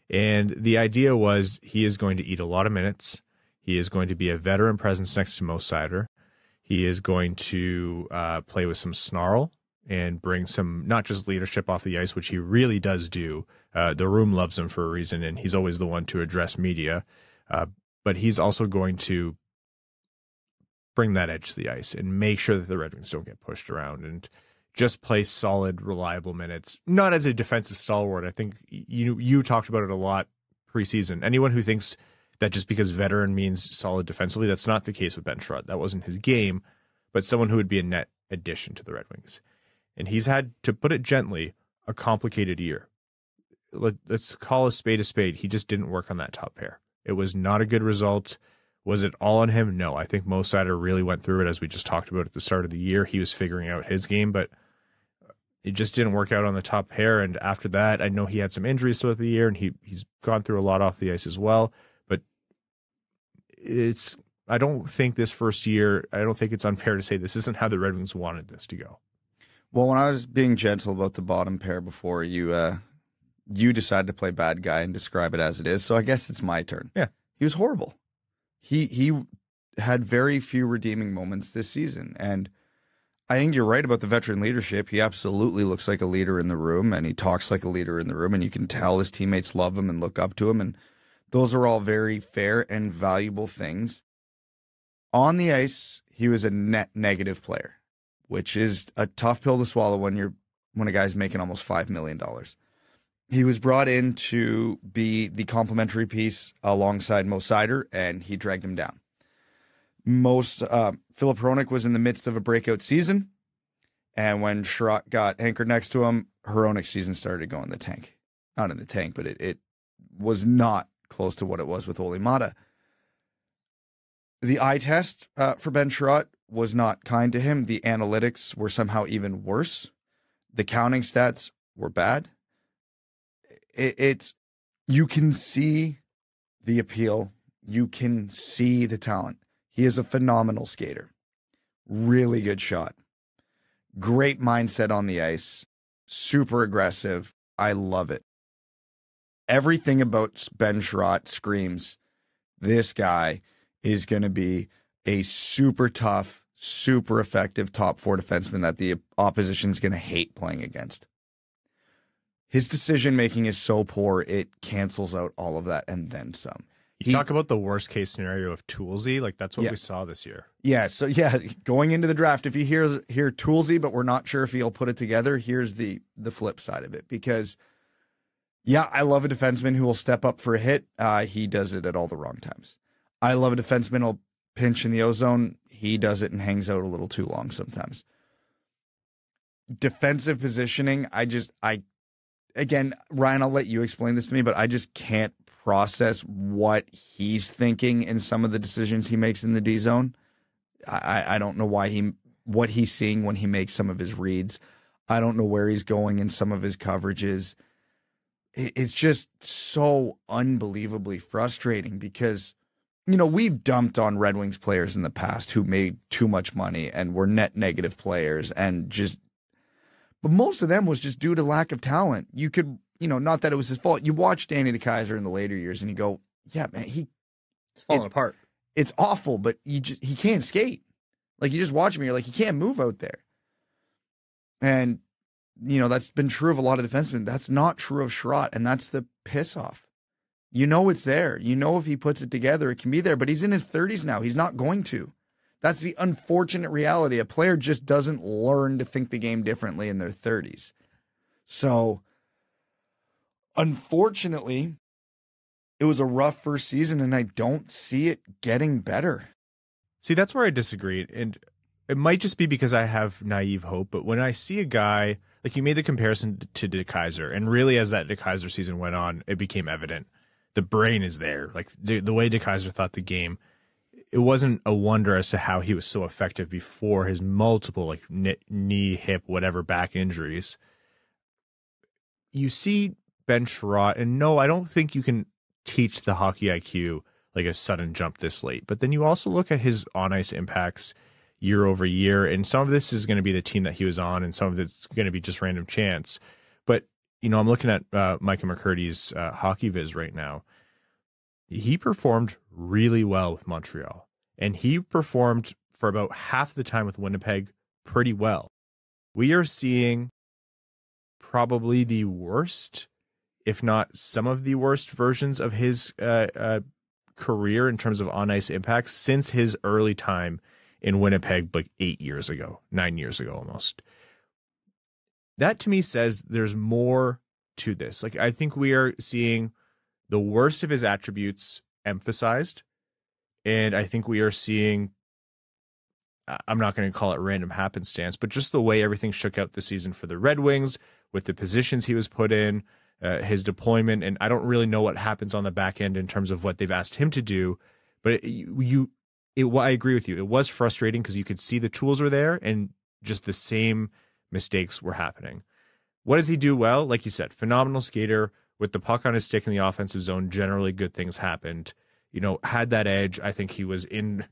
and the idea was he is going to eat a lot of minutes. He is going to be a veteran presence next to Mo Seider. He is going to uh, play with some snarl and bring some, not just leadership off the ice, which he really does do. Uh, the room loves him for a reason, and he's always the one to address media. Uh, but he's also going to bring that edge to the ice and make sure that the Red Wings don't get pushed around and just play solid, reliable minutes. Not as a defensive stalwart. I think you you talked about it a lot preseason. Anyone who thinks that just because veteran means solid defensively, that's not the case with Ben Chiarot. That wasn't his game, but someone who would be a net addition to the Red Wings. And he's had, to put it gently, a complicated year. Let, let's call a spade a spade. He just didn't work on that top pair. It was not a good result. Was it all on him? No. I think Mo Seider really went through it, as we just talked about at the start of the year. He was figuring out his game, but it just didn't work out on the top pair. And after that, I know he had some injuries throughout the year, and he, he's gone through a lot off the ice as well. It's, I don't think this first year, I don't think it's unfair to say this isn't how the Red Wings wanted this to go. Well, when I was being gentle about the bottom pair before, you uh, you decided to play bad guy and describe it as it is, so I guess it's my turn. Yeah. He was horrible. He, he had very few redeeming moments this season, and I think you're right about the veteran leadership. He absolutely looks like a leader in the room, and he talks like a leader in the room, and you can tell his teammates love him and look up to him, and those are all very fair and valuable things. On the ice, he was a net negative player, which is a tough pill to swallow when you're when a guy's making almost five million dollars. He was brought in to be the complementary piece alongside Mo Seider, and he dragged him down. Most uh, Filip Hronek was in the midst of a breakout season, and when Chiarot got anchored next to him, Hronek's season started to go in the tank. Not in the tank, but it, it was not close to what it was with Olli Maatta. The eye test uh, for Ben Chiarot was not kind to him. The analytics were somehow even worse. The counting stats were bad. It, it's you can see the appeal. You can see the talent. He is a phenomenal skater. Really good shot. Great mindset on the ice. Super aggressive. I love it. Everything about Ben Chiarot screams, this guy is going to be a super tough, super effective top four defenseman that the opposition is going to hate playing against. His decision-making is so poor, it cancels out all of that and then some. You he, talk about the worst-case scenario of Toolsy. Like, that's what yeah. we saw this year. Yeah, so, yeah, going into the draft, if you hear, hear Toolsy, but we're not sure if he'll put it together, here's the the flip side of it, because yeah, I love a defenseman who will step up for a hit. Uh, he does it at all the wrong times. I love a defenseman who'll pinch in the ozone. He does it and hangs out a little too long sometimes. defensive positioning, I just, I, again, Ryan, I'll let you explain this to me, but I just can't process what he's thinking in some of the decisions he makes in the D zone. I, I don't know why he, what he's seeing when he makes some of his reads. I don't know where he's going in some of his coverages. It's just so unbelievably frustrating because, you know, we've dumped on Red Wings players in the past who made too much money and were net negative players and just, but most of them was just due to lack of talent. You could, you know, not that it was his fault. You watch Danny DeKeyser in the later years and you go, yeah, man, he, it's falling it, apart. It's awful, but you just, he can't skate. Like, you just watch him, you're like, he can't move out there. And, you know, that's been true of a lot of defensemen. That's not true of Schrott, and that's the piss off. You know it's there. You know if he puts it together, it can be there, but he's in his thirties now. He's not going to. That's the unfortunate reality. A player just doesn't learn to think the game differently in their thirties. So, unfortunately, it was a rough first season, and I don't see it getting better. See, that's where I disagree, and it might just be because I have naive hope, but when I see a guy, like you made the comparison to DeKeyser, and really as that DeKeyser season went on, it became evident. The brain is there. Like the, the way DeKeyser thought the game, it wasn't a wonder as to how he was so effective before his multiple like knee, hip, whatever, back injuries. You see Ben Chiarot, and no, I don't think you can teach the hockey I Q like a sudden jump this late, but then you also look at his on-ice impacts year over year, and some of this is going to be the team that he was on, and some of it's going to be just random chance. But, you know, I'm looking at uh, Micah McCurdy's uh, Hockey Viz right now. He performed really well with Montreal, and he performed for about half the time with Winnipeg pretty well. We are seeing probably the worst, if not some of the worst versions of his uh, uh, career in terms of on-ice impacts since his early time in Winnipeg, like eight years ago, nine years ago almost. That to me says there's more to this. Like, I think we are seeing the worst of his attributes emphasized, and I think we are seeing, I'm not going to call it random happenstance, but just the way everything shook out this season for the Red Wings with the positions he was put in, uh, his deployment, and I don't really know what happens on the back end in terms of what they've asked him to do, but it, you... It, I agree with you. It was frustrating because you could see the tools were there and just the same mistakes were happening. What does he do well? Like you said, phenomenal skater with the puck on his stick in the offensive zone. Generally, good things happened. You know, had that edge. I think he was in,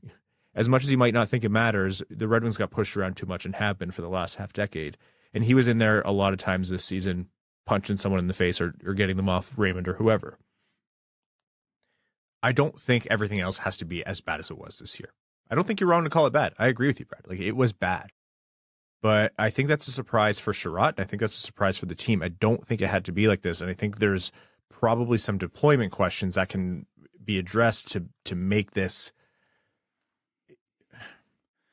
as much as you might not think it matters, the Red Wings got pushed around too much and have been for the last half decade. And he was in there a lot of times this season, punching someone in the face or, or getting them off Raymond or whoever. I don't think everything else has to be as bad as it was this year. I don't think you're wrong to call it bad. I agree with you, Brad. Like, it was bad. But I think that's a surprise for Chiarot, and I think that's a surprise for the team. I don't think it had to be like this, and I think there's probably some deployment questions that can be addressed to to make this...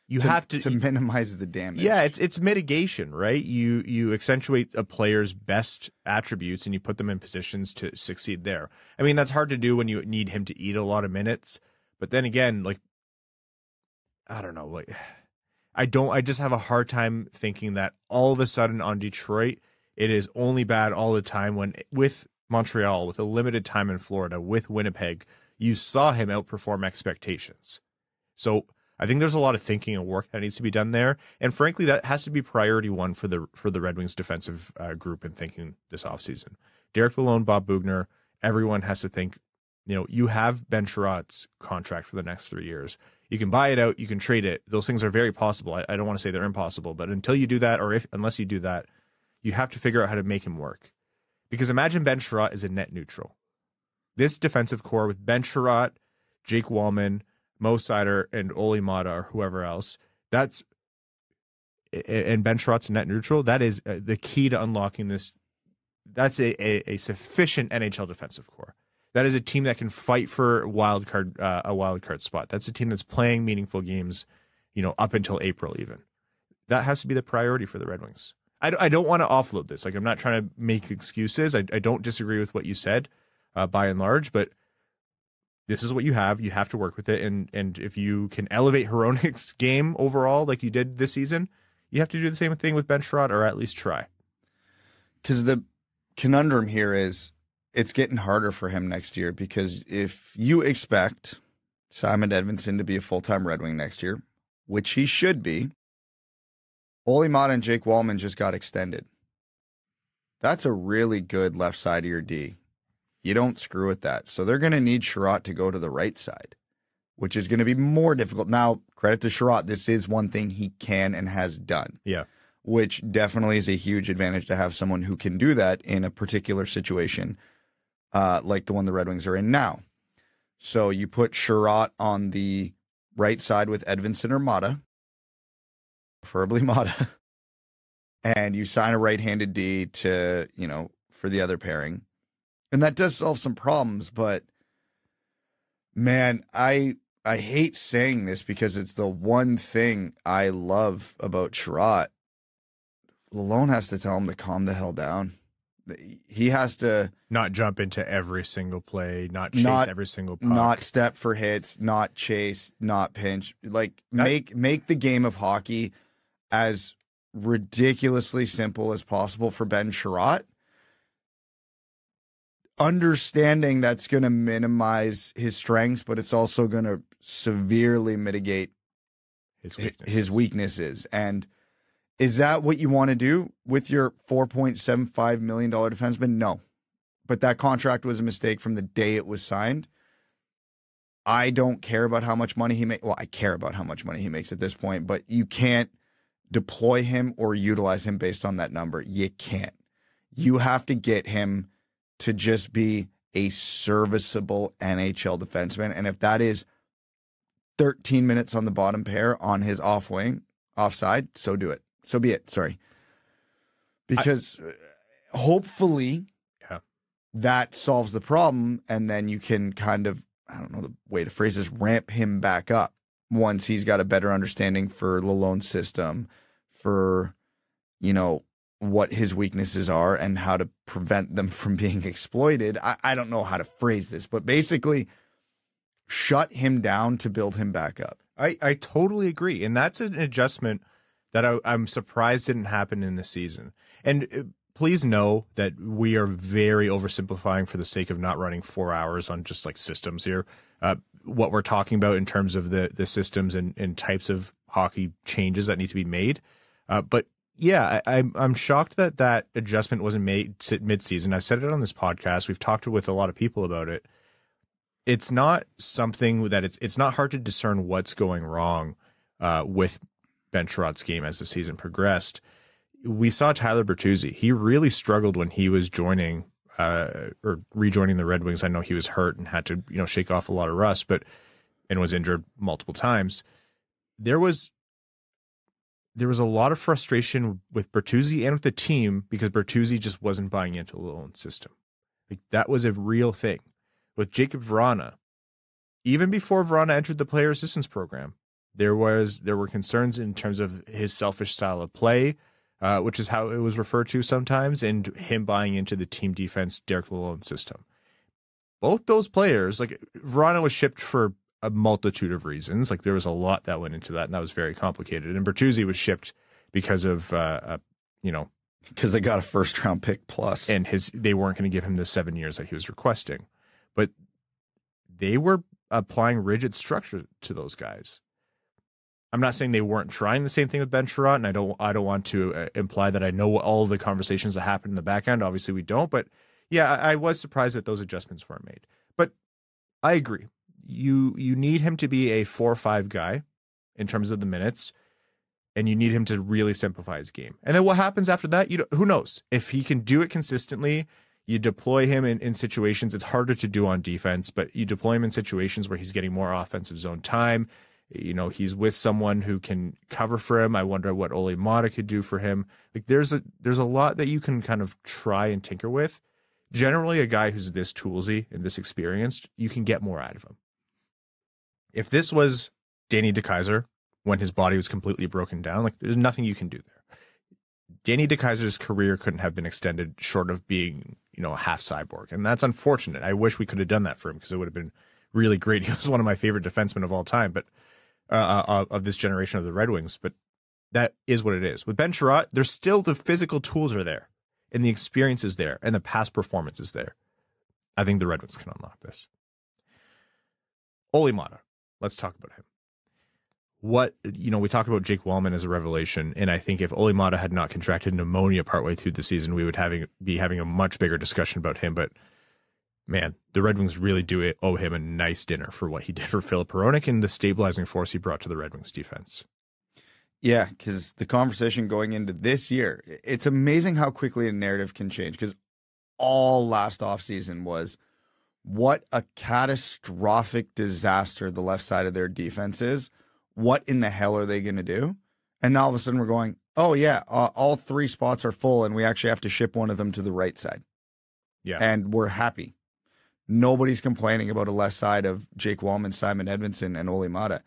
You to, have to... To minimize the damage. Yeah, it's it's mitigation, right? You you accentuate a player's best attributes and you put them in positions to succeed there. I mean, that's hard to do when you need him to eat a lot of minutes. But then again, like, I don't know. Like, I don't... I just have a hard time thinking that all of a sudden on Detroit, it is only bad all the time when with Montreal, with a limited time in Florida, with Winnipeg, you saw him outperform expectations. So... I think there's a lot of thinking and work that needs to be done there. And frankly, that has to be priority one for the for the Red Wings defensive uh, group in thinking this offseason. Derek Lalonde, Bob Boughner, everyone has to think, you know, you have Ben Chiarot's contract for the next three years. You can buy it out. You can trade it. Those things are very possible. I, I don't want to say they're impossible, but until you do that, or if unless you do that, you have to figure out how to make him work. Because imagine Ben Chiarot is a net neutral. This defensive core with Ben Chiarot, Jake Walman, Mo Seider, and Olli Maatta, or whoever else, that's and Ben Chiarot's net neutral, that is the key to unlocking this. That's a, a, a sufficient N H L defensive core. That is a team that can fight for wild card, uh, a wild card spot. That's a team that's playing meaningful games, you know, up until April even. That has to be the priority for the Red Wings. I, I don't want to offload this. Like, I'm not trying to make excuses. I, I don't disagree with what you said uh, by and large, but this is what you have. You have to work with it. And and if you can elevate Hronek's game overall like you did this season, you have to do the same thing with Ben Chiarot, or at least try. Because the conundrum here is it's getting harder for him next year, because if you expect Simon Edvinsson to be a full-time Red Wing next year, which he should be, Olli Maatta and Jake Walman just got extended. That's a really good left side of your D. You don't screw with that. So they're going to need Chiarot to go to the right side, which is going to be more difficult. Now, credit to Chiarot, this is one thing he can and has done. Yeah. Which definitely is a huge advantage to have someone who can do that in a particular situation uh, like the one the Red Wings are in now. So you put Chiarot on the right side with Edvinsson or Maatta, preferably Maatta, and you sign a right-handed D to, you know, for the other pairing. And that does solve some problems, but man, I I hate saying this because it's the one thing I love about Chiarot. Lalonde has to tell him to calm the hell down. He has to not jump into every single play, not chase not, every single puck, not step for hits, not chase, not pinch. Like that, make make the game of hockey as ridiculously simple as possible for Ben Chiarot, understanding that's going to minimize his strengths, but it's also going to severely mitigate his weaknesses. his weaknesses. And is that what you want to do with your four point seven five million dollars defenseman? No. But that contract was a mistake from the day it was signed. I don't care about how much money he makes. Well, I care about how much money he makes at this point, but you can't deploy him or utilize him based on that number. You can't. You have to get him to just be a serviceable N H L defenseman. And if that is thirteen minutes on the bottom pair on his off wing, offside, so do it. So be it. Sorry. Because I, hopefully yeah. that solves the problem. And then you can kind of, I don't know the way to phrase this, ramp him back up once he's got a better understanding for Lalonde's system, for, you know, what his weaknesses are and how to prevent them from being exploited. I, I don't know how to phrase this, but basically shut him down to build him back up. I, I totally agree. And that's an adjustment that I, I'm surprised didn't happen in the season. And please know that we are very oversimplifying for the sake of not running four hours on just like systems here. Uh, what we're talking about in terms of the, the systems and, and types of hockey changes that need to be made. Uh, but yeah, I, I'm, I'm shocked that that adjustment wasn't made mid-season. I've said it on this podcast. We've talked with a lot of people about it. It's not something that it's it's not hard to discern what's going wrong uh, with Ben Chiarot's game as the season progressed. We saw Tyler Bertuzzi. He really struggled when he was joining uh, or rejoining the Red Wings. I know he was hurt and had to, you know, shake off a lot of rust, but and was injured multiple times. There was there was a lot of frustration with Bertuzzi and with the team because Bertuzzi just wasn't buying into the Lalonde system. Like that was a real thing with Jacob Vrana. Even before Vrana entered the player assistance program, There was there were concerns in terms of his selfish style of play, uh, which is how it was referred to sometimes, and him buying into the team defense Derek Lalonde system. Both those players, like Vrana was shipped for a multitude of reasons. Like there was a lot that went into that, and that was very complicated. And Bertuzzi was shipped because of uh, uh, you know, because they got a first round pick plus, and his they weren't going to give him the seven years that he was requesting, but they were applying rigid structure to those guys. I'm not saying they weren't trying the same thing with Ben Chiarot, and I don't I don't want to uh, imply that I know all the conversations that happened in the back end. Obviously, we don't. But, yeah, I, I was surprised that those adjustments weren't made. But I agree. You you need him to be a four or five guy in terms of the minutes, and you need him to really simplify his game. And then what happens after that, you who knows? If he can do it consistently, you deploy him in, in situations. It's harder to do on defense, but you deploy him in situations where he's getting more offensive zone time. You know, he's with someone who can cover for him. I wonder what Olli Maatta could do for him. Like there's a there's a lot that you can kind of try and tinker with. Generally, a guy who's this toolsy and this experienced, you can get more out of him. If this was Danny DeKeyser when his body was completely broken down, like there's nothing you can do there. Danny DeKeyser's career couldn't have been extended short of being, you know, a half cyborg, and that's unfortunate. I wish we could have done that for him because it would have been really great. He was one of my favorite defensemen of all time, but Uh, of this generation of the Red Wings, but that is what it is. With Ben Chiarot, there's still the physical tools are there, and the experience is there, and the past performance is there. I think the Red Wings can unlock this. Olli Maatta, let's talk about him. What, you know, we talked about Jake Walman as a revelation, and I think if Olli Maatta had not contracted pneumonia partway through the season, we would having be having a much bigger discussion about him. But man, the Red Wings really do owe him a nice dinner for what he did for Filip Hronek and the stabilizing force he brought to the Red Wings defense. Yeah, because the conversation going into this year, it's amazing how quickly a narrative can change, because all last offseason was what a catastrophic disaster the left side of their defense is. What in the hell are they going to do? And now all of a sudden we're going, oh yeah, uh, all three spots are full and we actually have to ship one of them to the right side. Yeah. And we're happy. Nobody's complaining about a left side of Jake Walman, Simon Edvinsson, and Olli Maatta.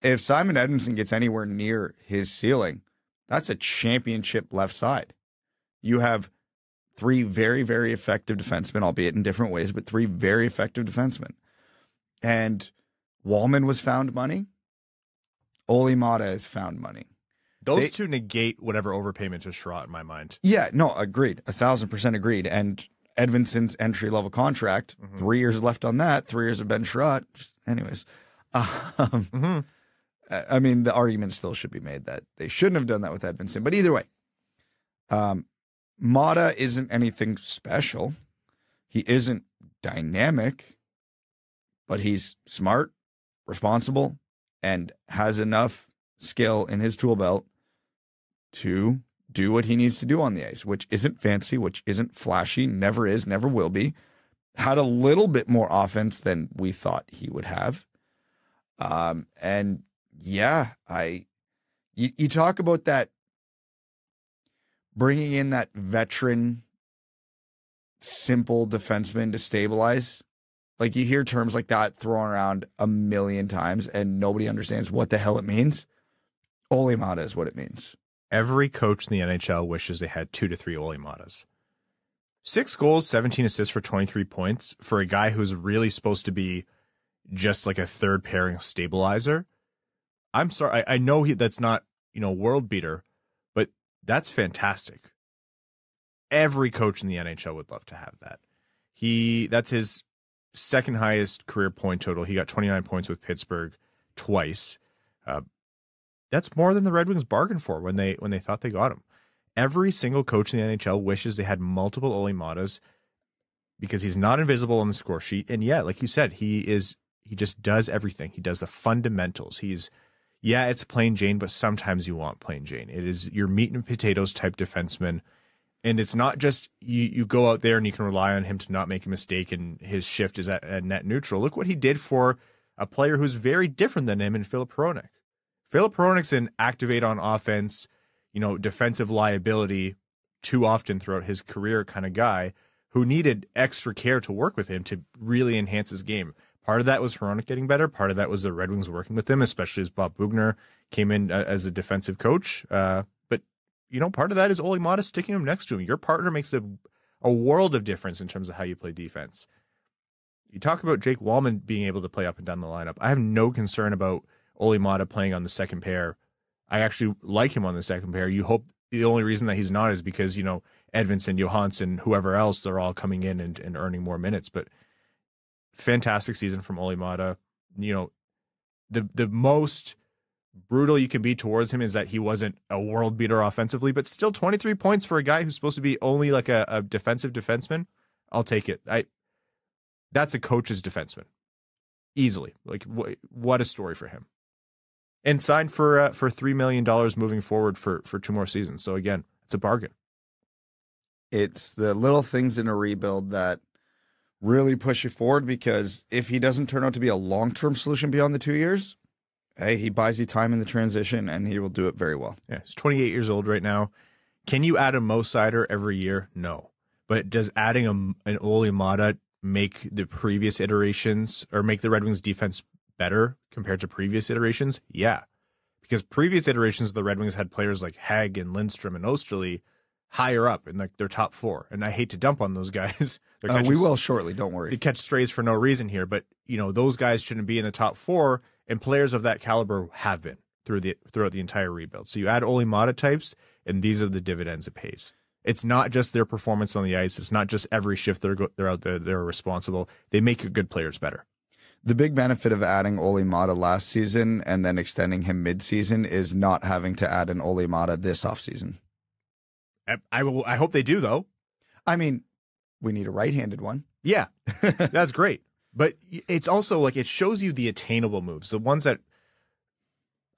If Simon Edvinsson gets anywhere near his ceiling, that's a championship left side. You have three very, very effective defensemen, albeit in different ways, but three very effective defensemen. And Walman was found money. Olli Maatta has found money. Those they, two negate whatever overpayment is Chiarot in my mind. Yeah, no, agreed. A thousand percent agreed. And Edvinsson's entry-level contract, mm-hmm. three years left on that, three years of Ben Chiarot. Just, anyways. Um, mm-hmm. I mean, the argument still should be made that they shouldn't have done that with Edvinsson. But either way, um, Maatta isn't anything special. He isn't dynamic, but he's smart, responsible, and has enough skill in his tool belt to do what he needs to do on the ice, which isn't fancy, which isn't flashy, never is, never will be. Had a little bit more offense than we thought he would have. Um, and yeah, I, you, you talk about that, bringing in that veteran, simple defenseman to stabilize. Like, you hear terms like that thrown around a million times and nobody understands what the hell it means. Olli Maatta is what it means. Every coach in the N H L wishes they had two to three Olli Maattas. Six goals, seventeen assists for twenty-three points for a guy who's really supposed to be just like a third pairing stabilizer. I'm sorry. I, I know he, that's not, you know, world beater, but that's fantastic. Every coach in the N H L would love to have that. He, that's his second highest career point total. He got twenty-nine points with Pittsburgh twice. Uh, that's more than the Red Wings bargained for when they when they thought they got him. Every single coach in the N H L wishes they had multiple Olli Maattas because he's not invisible on the score sheet. And yeah, like you said, he is he just does everything. He does the fundamentals. He's yeah, it's plain Jane, but sometimes you want plain Jane. It is your meat and potatoes type defenseman. And it's not just you, you go out there and you can rely on him to not make a mistake and his shift is at, at net neutral. Look what he did for a player who's very different than him in Filip Hronek. Filip Hronek's an activate on offense, you know, defensive liability too often throughout his career kind of guy who needed extra care to work with him to really enhance his game. Part of that was Hronek getting better. Part of that was the Red Wings working with him, especially as Bob Boughner came in uh, as a defensive coach. Uh You know, part of that is Olli Maatta sticking him next to him. Your partner makes a, a world of difference in terms of how you play defense. You talk about Jake Walman being able to play up and down the lineup. I have no concern about Olli Maatta playing on the second pair. I actually like him on the second pair. You hope the only reason that he's not is because, you know, Edvinsson, Johansson, whoever else, they're all coming in and, and earning more minutes. But fantastic season from Olli Maatta. You know, the the most brutal you can be towards him is that he wasn't a world beater offensively, but still twenty-three points for a guy who's supposed to be only like a, a defensive defenseman. I'll take it. I that's a coach's defenseman easily. Like wh what a story for him, and signed for uh, for three million dollars moving forward for, for two more seasons. So again, it's a bargain. It's the little things in a rebuild that really push you forward, because if he doesn't turn out to be a long-term solution beyond the two years, hey, he buys you time in the transition, and he will do it very well. Yeah, he's twenty-eight years old right now. Can you add a Mo Seider every year? No. But does adding a, an Olli Maatta make the previous iterations, or make the Red Wings defense better compared to previous iterations? Yeah. Because previous iterations of the Red Wings had players like Hagg and Lindstrom and Oesterle higher up in like their top four. And I hate to dump on those guys. Uh, catches, we will shortly, don't worry. They catch strays for no reason here, but you know, those guys shouldn't be in the top four. And players of that caliber have been. through the throughout the entire rebuild. So you add Olli Maatta types, and these are the dividends it pays. It's not just their performance on the ice. It's not just every shift they're go, they're out there they're responsible. They make good players better. The big benefit of adding Olli Maatta last season and then extending him mid-season is not having to add an Olli Maatta this offseason. I, I will. I hope they do, though. I mean, we need a right-handed one. Yeah, that's great. But it's also like it shows you the attainable moves, the ones that.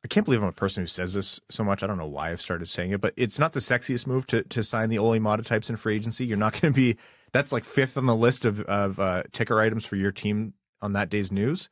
I can't believe I'm a person who says this so much. I don't know why I've started saying it, but it's not the sexiest move to to sign the Olli Maatta types in free agency. You're not going to be – that's like fifth on the list of, of uh, ticker items for your team on that day's news.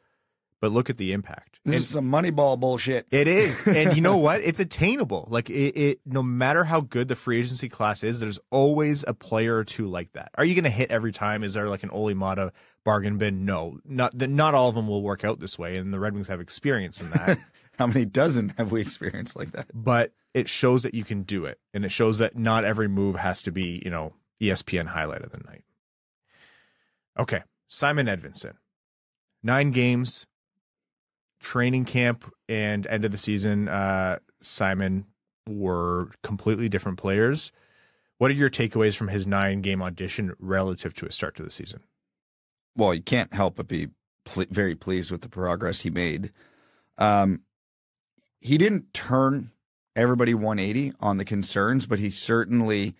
But look at the impact. This and, is some Moneyball bullshit. It is. And you know what? It's attainable. Like it, it, no matter how good the free agency class is, there's always a player or two like that. Are you going to hit every time? Is there like an Olli Maatta bargain bin? No. Not, not all of them will work out this way, and the Red Wings have experience in that. How many dozen have we experienced like that? But it shows that you can do it, and it shows that not every move has to be, you know, E S P N highlight of the night. Okay, Simon Edvinsson, nine games, training camp, and end of the season. Uh, Simon were completely different players. What are your takeaways from his nine-game audition relative to his start to the season? Well, you can't help but be pl- very pleased with the progress he made. Um. He didn't turn everybody one eighty on the concerns, but he certainly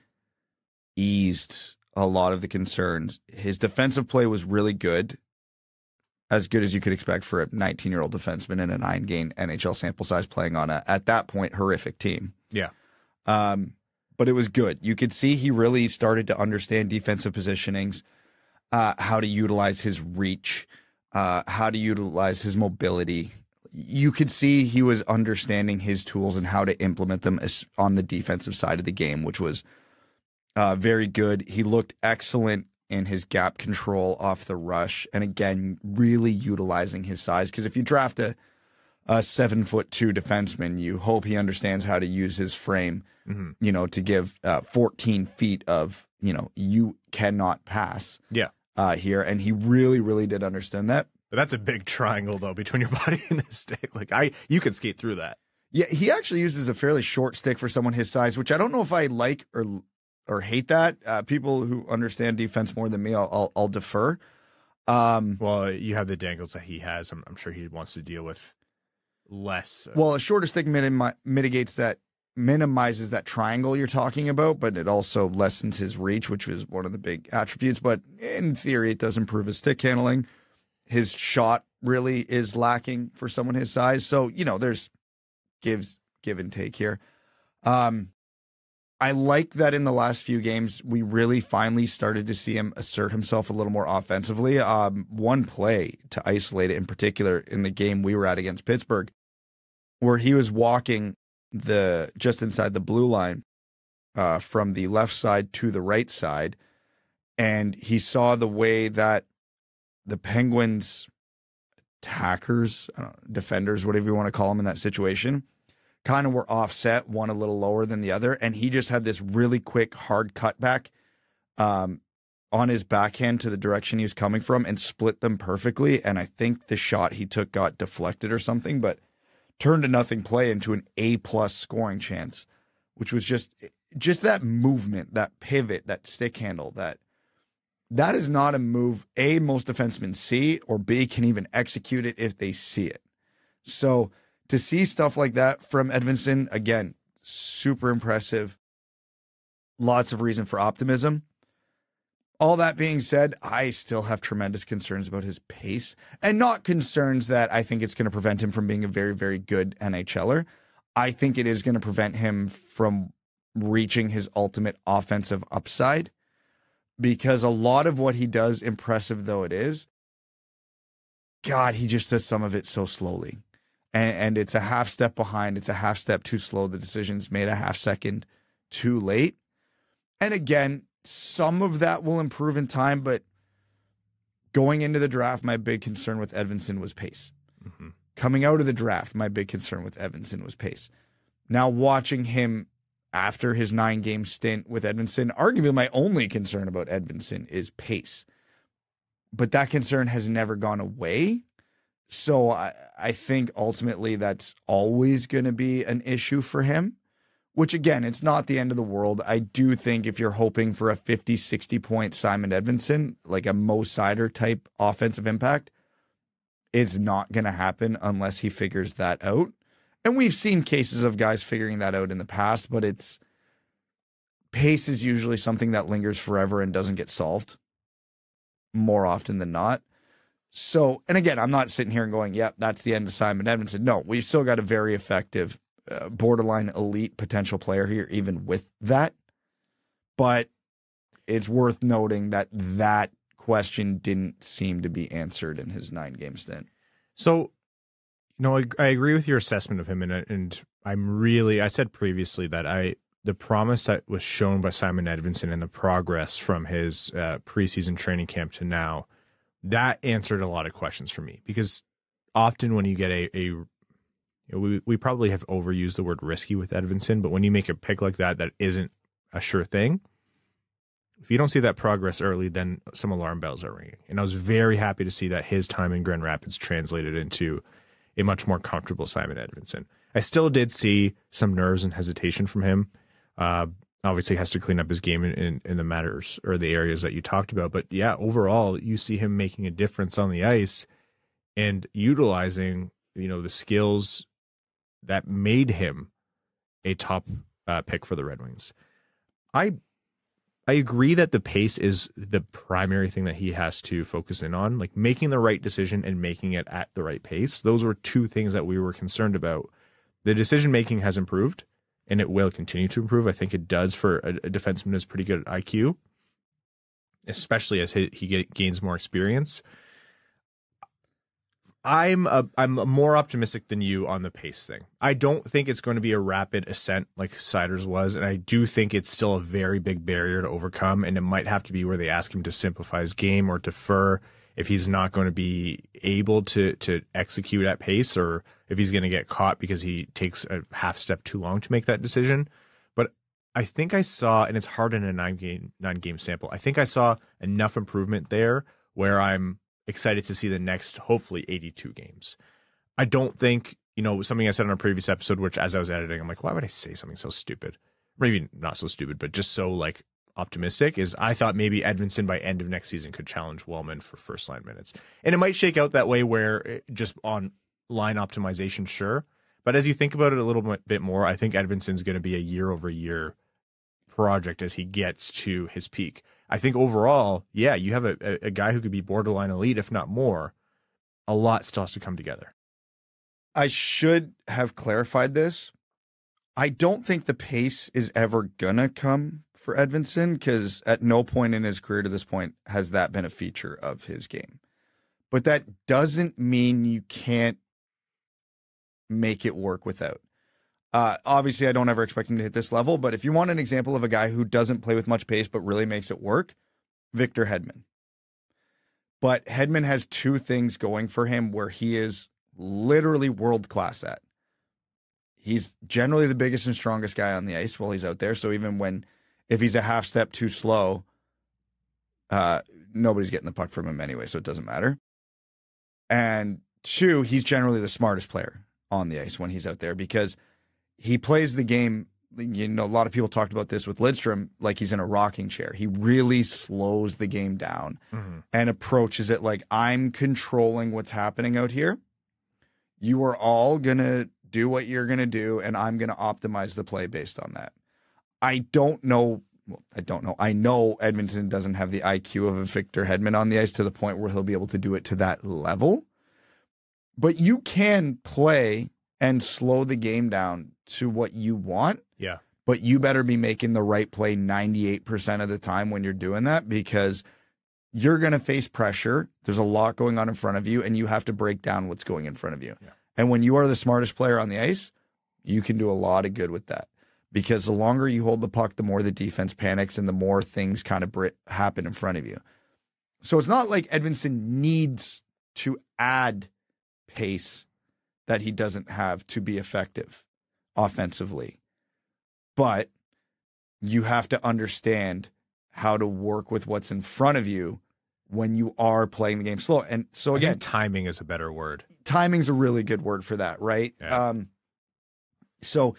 eased a lot of the concerns. His defensive play was really good, as good as you could expect for a nineteen-year-old defenseman in a nine-game N H L sample size playing on a, at that point, horrific team. Yeah. Um, but it was good. You could see he really started to understand defensive positionings, uh, how to utilize his reach, uh, how to utilize his mobility. You could see he was understanding his tools and how to implement them on the defensive side of the game, which was uh, very good. He looked excellent in his gap control off the rush. And again, really utilizing his size. Because if you draft a, a seven foot two defenseman, you hope he understands how to use his frame, mm-hmm. you know, to give uh, fourteen feet of, you know, you cannot pass yeah. uh, here. And he really, really did understand that. But that's a big triangle, though, between your body and the stick. Like, I, you could skate through that. Yeah, he actually uses a fairly short stick for someone his size, which I don't know if I like or or hate that. Uh, people who understand defense more than me, I'll I'll, I'll defer. Um, well, you have the dangles that he has. I'm, I'm sure he wants to deal with less. Uh, well, a shorter stick minim- mitigates that, minimizes that triangle you're talking about, but it also lessens his reach, which was one of the big attributes. But in theory, it does improve his stick handling. His shot really is lacking for someone his size. So, you know, there's gives, give and take here. Um, I like that in the last few games, we really finally started to see him assert himself a little more offensively. Um, one play to isolate it in particular in the game we were at against Pittsburgh, where he was walking the just inside the blue line uh, from the left side to the right side. And he saw the way that the Penguins attackers, I don't know, defenders, whatever you want to call them in that situation, kind of were offset, one a little lower than the other. And he just had this really quick, hard cutback um, on his backhand to the direction he was coming from and split them perfectly. And I think the shot he took got deflected or something, but turned a nothing play into an A-plus scoring chance, which was just just that movement, that pivot, that stick handle, that That is not a move, A, most defensemen see, or B, can even execute it if they see it. So to see stuff like that from Edvinsson, again, super impressive. Lots of reason for optimism. All that being said, I still have tremendous concerns about his pace, and not concerns that I think it's going to prevent him from being a very, very good NHLer. I think it is going to prevent him from reaching his ultimate offensive upside. Because a lot of what he does, impressive though it is, God, he just does some of it so slowly. And, and it's a half step behind. It's a half step too slow. The decision's made a half second too late. And again, some of that will improve in time. But going into the draft, my big concern with Edvinsson was pace. Mm-hmm. Coming out of the draft, my big concern with Edvinsson was pace. Now watching him after his nine-game stint with Edvinsson, arguably my only concern about Edvinsson is pace. But that concern has never gone away. So I, I think ultimately that's always going to be an issue for him, which, again, it's not the end of the world. I do think if you're hoping for a fifty, sixty point Simon Edvinsson, like a Mo Seider type offensive impact, it's not going to happen unless he figures that out. And we've seen cases of guys figuring that out in the past, but it's pace is usually something that lingers forever and doesn't get solved more often than not. So, and again, I'm not sitting here and going, yep, yeah, that's the end of Simon Edvinsson. No, we've still got a very effective, uh, borderline elite potential player here, even with that. But it's worth noting that that question didn't seem to be answered in his nine-game stint. So, you know, I, I agree with your assessment of him, and and I'm really, I said previously that I, the promise that was shown by Simon Edvinsson and the progress from his uh, preseason training camp to now, that answered a lot of questions for me, because often when you get a, a you know, we, we probably have overused the word risky with Edvinsson, but when you make a pick like that, that isn't a sure thing. If you don't see that progress early, then some alarm bells are ringing. And I was very happy to see that his time in Grand Rapids translated into a much more comfortable Simon Edvinsson. I still did see some nerves and hesitation from him. Uh, Obviously, has to clean up his game in, in, in the matters or the areas that you talked about. But yeah, overall, you see him making a difference on the ice and utilizing, you know, the skills that made him a top uh, pick for the Red Wings. I I agree that the pace is the primary thing that he has to focus in on, like making the right decision and making it at the right pace. Those were two things that we were concerned about. The decision making has improved, and it will continue to improve. I think it does for a, a defenseman who's pretty good at I Q, especially as he, he get, gains more experience. I'm a, I'm more optimistic than you on the pace thing. I don't think it's going to be a rapid ascent like Seider's was, and I do think it's still a very big barrier to overcome, and it might have to be where they ask him to simplify his game or defer if he's not going to be able to to execute at pace, or if he's going to get caught because he takes a half step too long to make that decision. But I think I saw, and it's hard in a nine-game nine-game sample, I think I saw enough improvement there where I'm excited to see the next, hopefully, eighty-two games. I don't think, you know, something I said on a previous episode, which as I was editing, I'm like, why would I say something so stupid? Maybe not so stupid, but just so, like, optimistic, is I thought maybe Edvinsson by end of next season could challenge Walman for first line minutes, and it might shake out that way where it, just on line optimization, sure, but as you think about it a little bit more, I think Edvinsson's going to be a year over year project as he gets to his peak. I think overall, yeah, you have a, a guy who could be borderline elite, if not more. A lot still has to come together. I should have clarified this. I don't think the pace is ever gonna come for Edvinsson, because at no point in his career to this point has that been a feature of his game. But that doesn't mean you can't make it work without. Uh, obviously, I don't ever expect him to hit this level, but if you want an example of a guy who doesn't play with much pace but really makes it work, Victor Hedman. But Hedman has two things going for him where he is literally world-class at. He's generally the biggest and strongest guy on the ice while he's out there. So even when, if he's a half step too slow, uh, nobody's getting the puck from him anyway, so it doesn't matter. And two, he's generally the smartest player on the ice when he's out there, because he plays the game. You know, a lot of people talked about this with Lindstrom, like he's in a rocking chair. He really slows the game down mm-hmm. and approaches it like, I'm controlling what's happening out here. You are all going to do what you're going to do, and I'm going to optimize the play based on that. I don't know. Well, I don't know. I know Edvinsson doesn't have the I Q of a Victor Hedman on the ice to the point where he'll be able to do it to that level. But you can play and slow the game down to what you want. Yeah. But you better be making the right play ninety-eight percent of the time when you're doing that, because you're going to face pressure. There's a lot going on in front of you, and you have to break down what's going in front of you. Yeah. And when you are the smartest player on the ice, you can do a lot of good with that, because the longer you hold the puck, the more the defense panics and the more things kind of happen in front of you. So it's not like Edvinsson needs to add pace that he doesn't have to be effective offensively. But you have to understand how to work with what's in front of you when you are playing the game slow. And so again, timing is a better word. timing's a really good word for that, right? Yeah. Um, so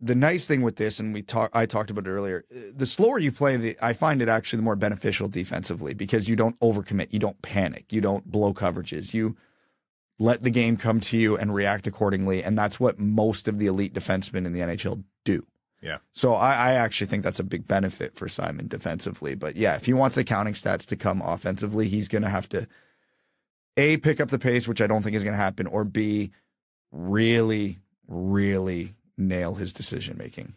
the nice thing with this, and we talk, I talked about it earlier, the slower you play, the, I find it actually the more beneficial defensively, because you don't overcommit, you don't panic, you don't blow coverages, you let the game come to you and react accordingly, and that's what most of the elite defensemen in the N H L do. Yeah. So I, I actually think that's a big benefit for Simon defensively. But yeah, if he wants the counting stats to come offensively, he's going to have to, A, pick up the pace, which I don't think is going to happen, or B, really, really nail his decision-making.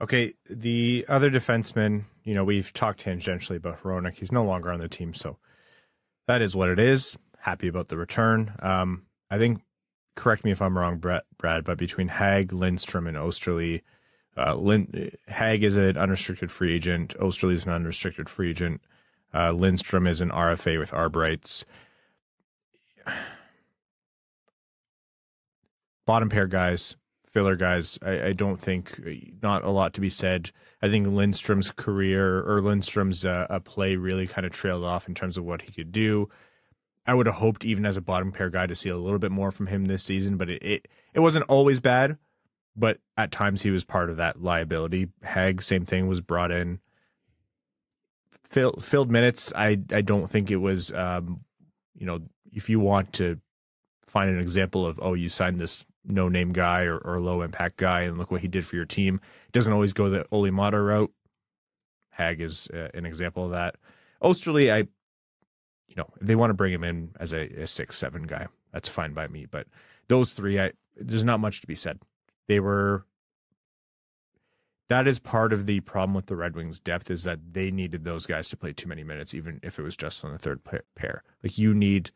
Okay, the other defenseman, you know, we've talked tangentially about Hronek. He's no longer on the team, so that is what it is. Happy about the return. Um, I think, correct me if I'm wrong, Brad, Brad but between Hagg, Lindstrom, and Oesterle, Uh, Lind- Hagg is an unrestricted free agent. Oesterle is an unrestricted free agent. Uh, Lindstrom is an R F A with Arbrights. Bottom pair guys, filler guys. I, I don't think, not a lot to be said. I think Lindstrom's career or Lindstrom's uh, a play really kind of trailed off in terms of what he could do. I would have hoped even as a bottom pair guy to see a little bit more from him this season, but it it, it wasn't always bad. But at times he was part of that liability. Hagg, same thing, was brought in. Fill, filled minutes, I I don't think it was, um, you know, if you want to find an example of, oh, you signed this no-name guy or, or low-impact guy and look what he did for your team. It doesn't always go the Olli Maatta route. Hagg is uh, an example of that. Oesterle, I, you know, if they want to bring him in as a six seven guy, that's fine by me. But those three, I there's not much to be said. They were, that is part of the problem with the Red Wings depth, is that they needed those guys to play too many minutes, even if it was just on the third pair. Like, you need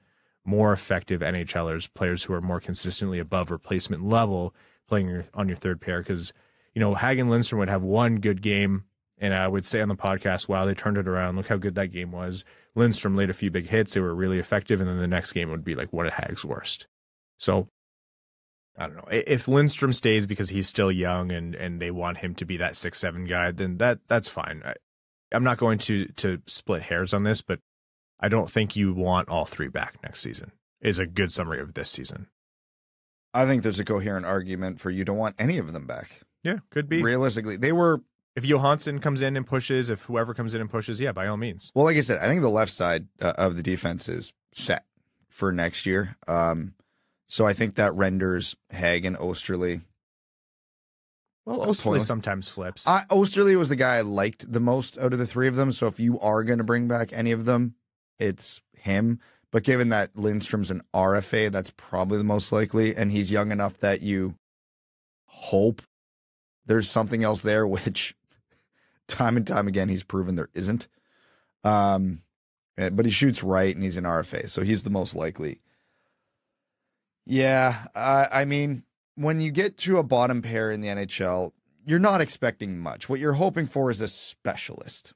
more effective NHLers, players who are more consistently above replacement level, playing on your third pair. Because, you know, Hagg and Lindstrom would have one good game, and I would say on the podcast, wow, they turned it around. Look how good that game was. Lindstrom laid a few big hits. They were really effective. And then the next game would be like one of Hagg's worst. So, I don't know. If Lindstrom stays because he's still young and, and they want him to be that six seven guy, then that that's fine. I, I'm not going to, to split hairs on this, but I don't think you want all three back next season is a good summary of this season. I think there's a coherent argument for you don't want any of them back. Yeah, could be. Realistically, they were... If Johansson comes in and pushes, if whoever comes in and pushes, yeah, by all means. Well, like I said, I think the left side uh, of the defense is set for next year. Um So I think that renders Hagg and Oesterle. Well, Oesterle sometimes flips. I, Oesterle was the guy I liked the most out of the three of them. So if you are going to bring back any of them, it's him. But given that Lindstrom's an R F A, that's probably the most likely. And he's young enough that you hope there's something else there, which time and time again, he's proven there isn't. Um, but he shoots right and he's an R F A. So he's the most likely. Yeah, uh, I mean, when you get to a bottom pair in the N H L, you're not expecting much. What you're hoping for is a specialist,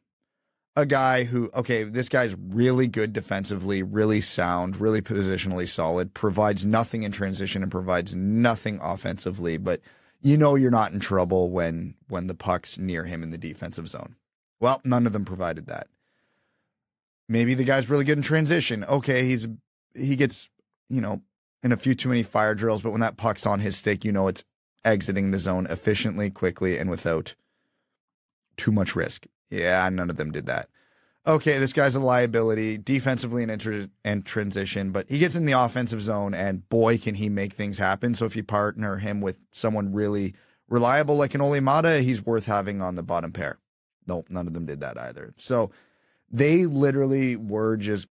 a guy who, okay, this guy's really good defensively, really sound, really positionally solid, provides nothing in transition and provides nothing offensively, but you know you're not in trouble when, when the puck's near him in the defensive zone. Well, none of them provided that. Maybe the guy's really good in transition. Okay, he's he gets, you know, in a few too many fire drills, but when that puck's on his stick, you know it's exiting the zone efficiently, quickly, and without too much risk. Yeah, none of them did that. Okay, this guy's a liability defensively and in and transition, but he gets in the offensive zone, and boy, can he make things happen. So if you partner him with someone really reliable like an Olli Maatta, he's worth having on the bottom pair. Nope, none of them did that either. So they literally were just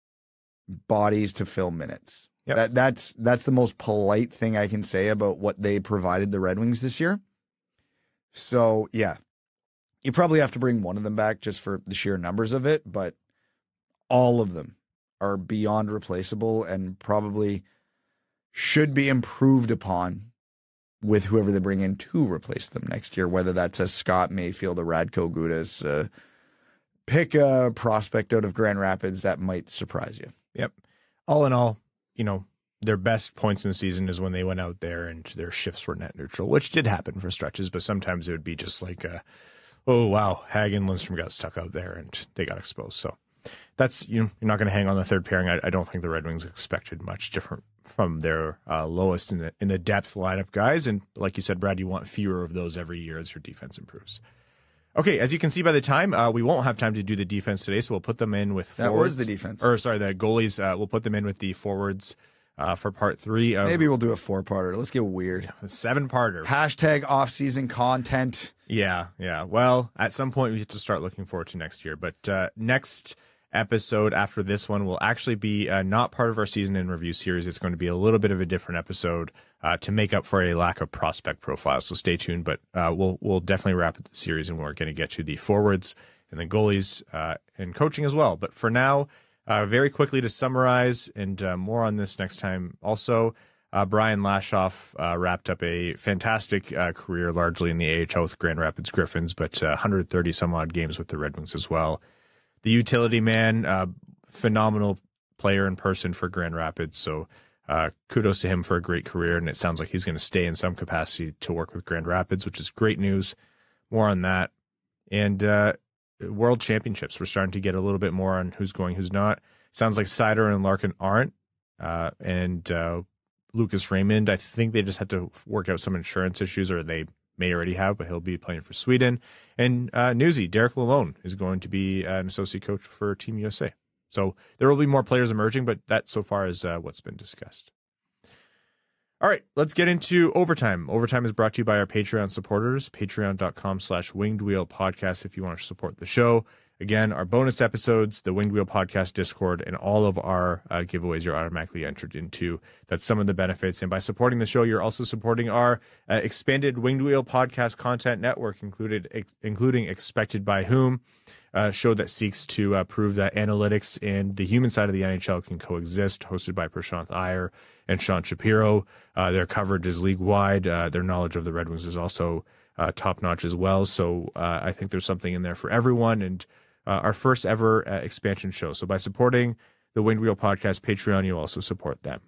bodies to fill minutes. Yep. That that's that's the most polite thing I can say about what they provided the Red Wings this year. So, yeah, you probably have to bring one of them back just for the sheer numbers of it, but all of them are beyond replaceable and probably should be improved upon with whoever they bring in to replace them next year, whether that's a Scott Mayfield, a Radko Gudas, uh, pick a prospect out of Grand Rapids that might surprise you. Yep. All in all, you know, their best points in the season is when they went out there and their shifts were net neutral, which did happen for stretches, but sometimes it would be just like, a, oh, wow, Hagg and Lindstrom got stuck out there and they got exposed. So that's, you know, you're not going to hang on the third pairing. I, I don't think the Red Wings expected much different from their uh, lowest in the in the depth lineup guys. And like you said, Brad, you want fewer of those every year as your defense improves. Okay, as you can see by the time, uh, we won't have time to do the defense today, so we'll put them in with forwards. That was the defense. Or sorry, the goalies. Uh, we'll put them in with the forwards uh, for part three. Of, Maybe we'll do a four-parter. Let's get weird. Seven-parter. Hashtag off-season content. Yeah, yeah. Well, at some point we have to start looking forward to next year. But uh, next episode after this one will actually be uh, not part of our season in review series. It's going to be a little bit of a different episode uh, to make up for a lack of prospect profiles. So stay tuned, but uh, we'll we'll definitely wrap up the series, and we're going to get to the forwards and the goalies uh, and coaching as well. But for now, uh, very quickly to summarize, and uh, more on this next time. Also, uh, Brian Lashoff uh, wrapped up a fantastic uh, career, largely in the A H L with Grand Rapids Griffins, but uh, one hundred thirty some odd games with the Red Wings as well. The utility man, uh, phenomenal player in person for Grand Rapids. So uh, kudos to him for a great career. And it sounds like he's going to stay in some capacity to work with Grand Rapids, which is great news. More on that. And uh, World Championships. We're starting to get a little bit more on who's going, who's not. Sounds like Seider and Larkin aren't. Uh, and uh, Lucas Raymond, I think they just had to work out some insurance issues, or they may already have, but he'll be playing for Sweden. And uh, newsy, Derek Lalonde is going to be an associate coach for Team U S A. So there will be more players emerging, but that so far is uh, what's been discussed. All right, let's get into Overtime. Overtime is brought to you by our Patreon supporters, patreon.com slash Winged Wheel Podcast if you want to support the show. Again, our bonus episodes, the Winged Wheel Podcast Discord, and all of our uh, giveaways you're automatically entered into. That's some of the benefits. And by supporting the show, you're also supporting our uh, expanded Winged Wheel Podcast content network, included, ex- including Expected by Whom, a show that seeks to uh, prove that analytics and the human side of the N H L can coexist, hosted by Prashanth Iyer and Sean Shapiro. Uh, their coverage is league-wide. Uh, their knowledge of the Red Wings is also uh, top-notch as well. So uh, I think there's something in there for everyone, and Uh, our first ever uh, expansion show. So by supporting the Winged Wheel Podcast Patreon, you also support them.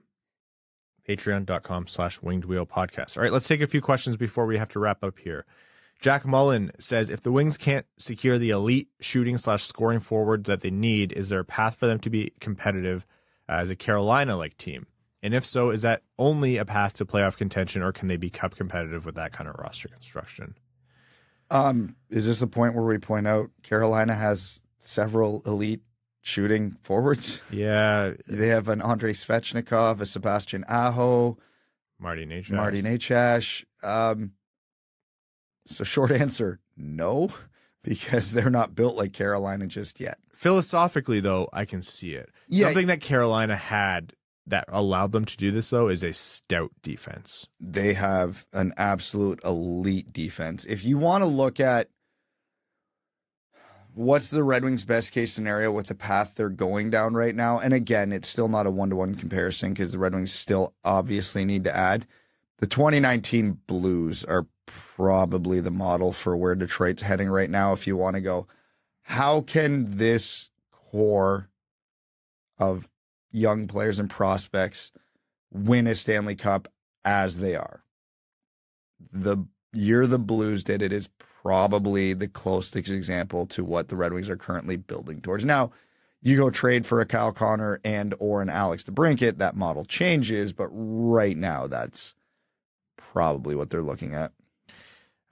Patreon.com slash Winged Wheel Podcast. All right, let's take a few questions before we have to wrap up here. Jack Mullen says, if the Wings can't secure the elite shooting slash scoring forward that they need, is there a path for them to be competitive uh, as a Carolina-like team? And if so, is that only a path to playoff contention, or can they be cup competitive with that kind of roster construction? Um, is this the point where we point out Carolina has several elite shooting forwards? Yeah. They have an Andrei Svechnikov, a Sebastian Aho, Marty Necas. Marty Necas. Um, so short answer, no, because they're not built like Carolina just yet. Philosophically, though, I can see it. Yeah, Something that Carolina had that allowed them to do this, though, is a stout defense. They have an absolute elite defense. If you want to look at what's the Red Wings' best case scenario with the path they're going down right now, and again, it's still not a one-to-one comparison because the Red Wings still obviously need to add. The twenty nineteen Blues are probably the model for where Detroit's heading right now. If you want to go, how can this core of young players and prospects win a Stanley Cup as they are? The year the Blues did it is probably the closest example to what the Red Wings are currently building towards. Now, you go trade for a Kyle Connor and or an Alex DeBrincat, that model changes, but right now that's probably what they're looking at.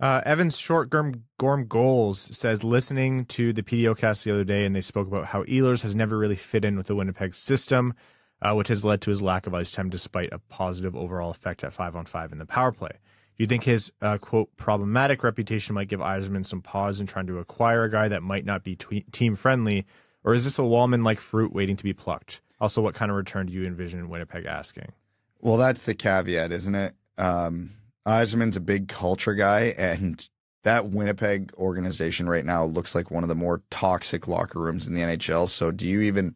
Uh, Evan Shortgorm Gorm Goals says, listening to the PDOcast the other day, and they spoke about how Ehlers has never really fit in with the Winnipeg system, uh, which has led to his lack of ice time despite a positive overall effect at five on five in the power play. Do you think his, uh, quote, problematic reputation might give Yzerman some pause in trying to acquire a guy that might not be t- team-friendly, or is this a Walman-like fruit waiting to be plucked? Also, what kind of return do you envision Winnipeg asking? Well, that's the caveat, isn't it? Um... Yzerman's a big culture guy, and that Winnipeg organization right now looks like one of the more toxic locker rooms in the N H L. So do you even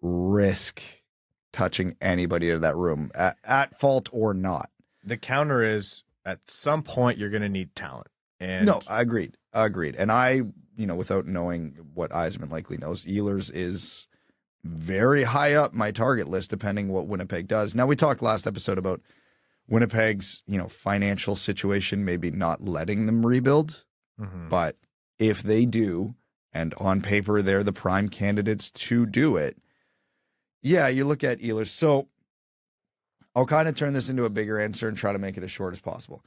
risk touching anybody in that room, at, at fault or not? The counter is, at some point, you're going to need talent. And no, agreed. Agreed. And I, you know, without knowing what Yzerman likely knows, Ehlers is very high up my target list, depending what Winnipeg does. Now, we talked last episode about Winnipeg's, you know, financial situation, maybe not letting them rebuild, mm-hmm. but if they do, and on paper they're the prime candidates to do it, yeah, you look at Ehlers. So I'll kind of turn this into a bigger answer and try to make it as short as possible.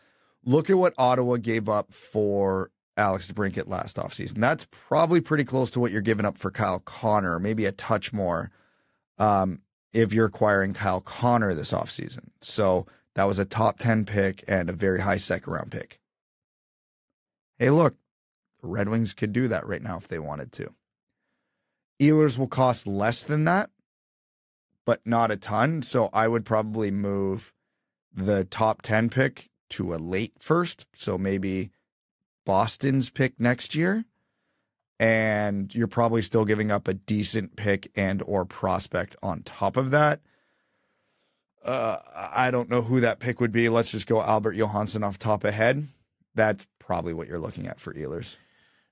Look at what Ottawa gave up for Alex DeBrincat last offseason. That's probably pretty close to what you're giving up for Kyle Connor, maybe a touch more um, if you're acquiring Kyle Connor this offseason. So that was a top ten pick and a very high second-round pick. Hey, look, the Red Wings could do that right now if they wanted to. Ehlers will cost less than that, but not a ton. So I would probably move the top ten pick to a late first, so maybe Boston's pick next year, and you're probably still giving up a decent pick and or prospect on top of that. Uh, I don't know who that pick would be. Let's just go Albert Johansson off top of head. That's probably what you're looking at for Ehlers.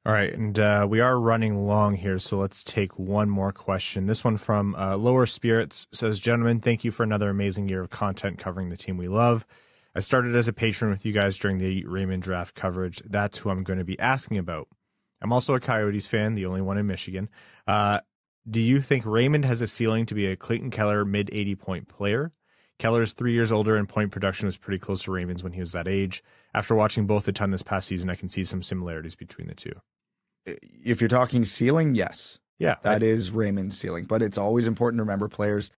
All right, and uh, we are running long here, so let's take one more question. This one from uh, Lower Spirits says, gentlemen, thank you for another amazing year of content covering the team we love. I started as a patron with you guys during the Raymond draft coverage. That's who I'm going to be asking about. I'm also a Coyotes fan, the only one in Michigan. Uh, do you think Raymond has a ceiling to be a Clayton Keller mid eighty point player? Keller's three years older, and point production was pretty close to Raymond's when he was that age. After watching both a ton this past season, I can see some similarities between the two. If you're talking ceiling, yes. Yeah. That I... is Raymond's ceiling. But it's always important to remember players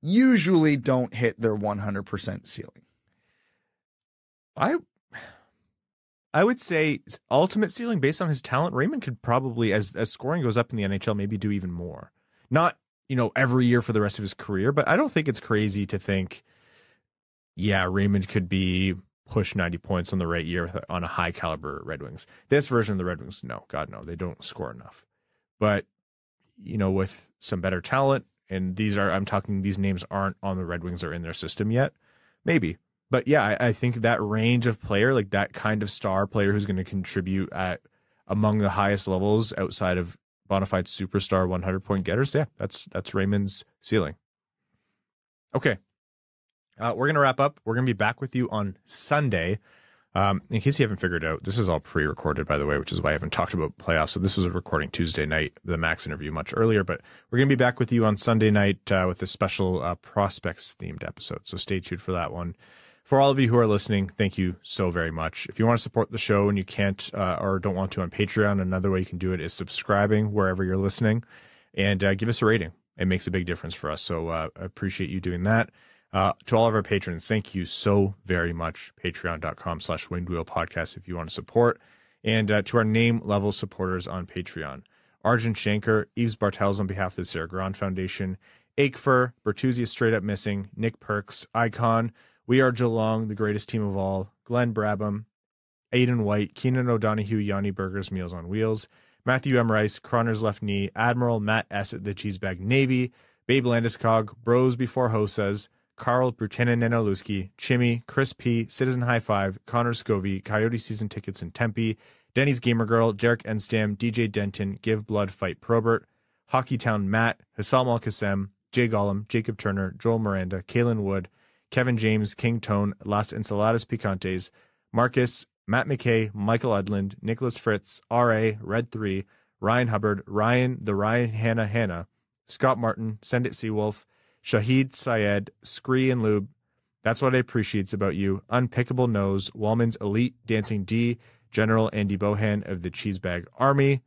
usually don't hit their one hundred percent ceiling. I I would say ultimate ceiling based on his talent, Raymond could probably, as, as scoring goes up in the N H L, maybe do even more. Not, you know, every year for the rest of his career, but I don't think it's crazy to think, yeah, Raymond could be push ninety points on the right year on a high caliber Red Wings. This version of the Red Wings, no, God, no, they don't score enough. But, you know, with some better talent, and these are, I'm talking, these names aren't on the Red Wings or in their system yet, maybe. But yeah, I, I think that range of player, like that kind of star player who's going to contribute at among the highest levels outside of bonafide superstar one hundred point getters, yeah, that's that's Raymond's ceiling. Okay, uh, we're going to wrap up. We're going to be back with you on Sunday. Um, in case you haven't figured out, this is all pre-recorded, by the way, which is why I haven't talked about playoffs. So this was a recording Tuesday night, the Max interview much earlier, but we're going to be back with you on Sunday night uh, with a special uh, prospects-themed episode. So stay tuned for that one. For all of you who are listening, thank you so very much. If you want to support the show and you can't uh, or don't want to on Patreon, another way you can do it is subscribing wherever you're listening and uh, give us a rating. It makes a big difference for us. So uh, I appreciate you doing that. Uh, to all of our patrons, thank you so very much. Patreon.com slash Winged Wheel Podcast if you want to support. And uh, to our name level supporters on Patreon, Arjun Shankar, Yves Bartels on behalf of the Sarah Grand Foundation, Aikfer, Bertuzzi is straight up missing, Nick Perks, Icon, We Are Geelong, the greatest team of all, Glenn Brabham, Aiden White, Keenan O'Donohue, Yanni Burgers, Meals on Wheels, Matthew M. Rice, Croner's Left Knee, Admiral Matt S. at the Cheesebag Navy, Babe Landeskog, Bros Before Hosas, Carl Brutinen Nanoluski, Chimmy, Chris P., Citizen High Five, Connor Scovey, Coyote Season Tickets in Tempe, Denny's Gamer Girl, Jarek Enstam, D J Denton, Give Blood Fight Probert, Hockeytown Matt, Hassam Al-Qassem, Jay Gollum, Jacob Turner, Joel Miranda, Kalen Wood, Kevin James, King Tone, Las Ensaladas Picantes, Marcus, Matt McKay, Michael Edlund, Nicholas Fritz, R A, Red three, Ryan Hubbard, Ryan, the Ryan Hanna Hanna, Scott Martin, Send It Seawolf, Shahid Syed, Scree and Lube, That's What I Appreciate About You, Unpickable Nose, Wallman's Elite, Dancing D, General Andy Bohan of the Cheesebag Army,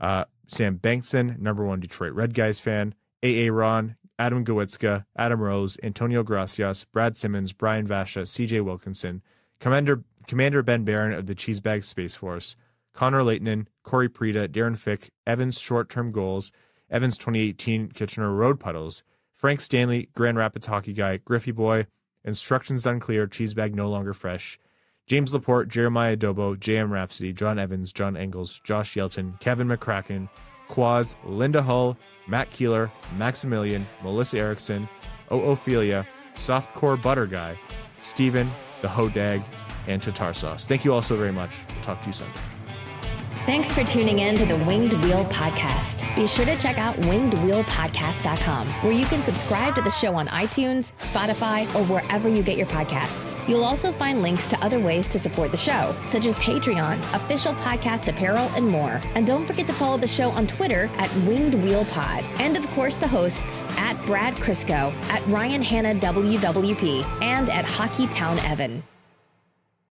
uh, Sam Bankson, Number One Detroit Red Guys Fan, A A Ron, Adam Gowitzka, Adam Rose, Antonio Gracias, Brad Simmons, Brian Vasha, C J Wilkinson, Commander Commander Ben Barron of the Cheesebag Space Force, Connor Leitinen, Corey Prida, Darren Fick, Evans Short-Term Goals, Evans twenty eighteen Kitchener Road Puddles, Frank Stanley, Grand Rapids Hockey Guy, Griffey Boy, Instructions Unclear, Cheesebag No Longer Fresh, James Laporte, Jeremiah Dobo, J M Rhapsody, John Evans, John Engels, Josh Yelton, Kevin McCracken, Quaz, Linda Hull, Matt Keeler, Maximilian, Melissa Erickson, Oophelia, Softcore Butter Guy, Steven, The Hodag, and Tatar Sauce. Thank you all so very much. We'll talk to you Sunday. Thanks for tuning in to the Winged Wheel Podcast. Be sure to check out winged wheel podcast dot com, where you can subscribe to the show on iTunes, Spotify, or wherever you get your podcasts. You'll also find links to other ways to support the show, such as Patreon, official podcast apparel, and more. And don't forget to follow the show on Twitter at Winged Wheel Pod. And of course, the hosts at Brad Crisco, at Ryan Hanna W W P, and at Hockey Town Evan.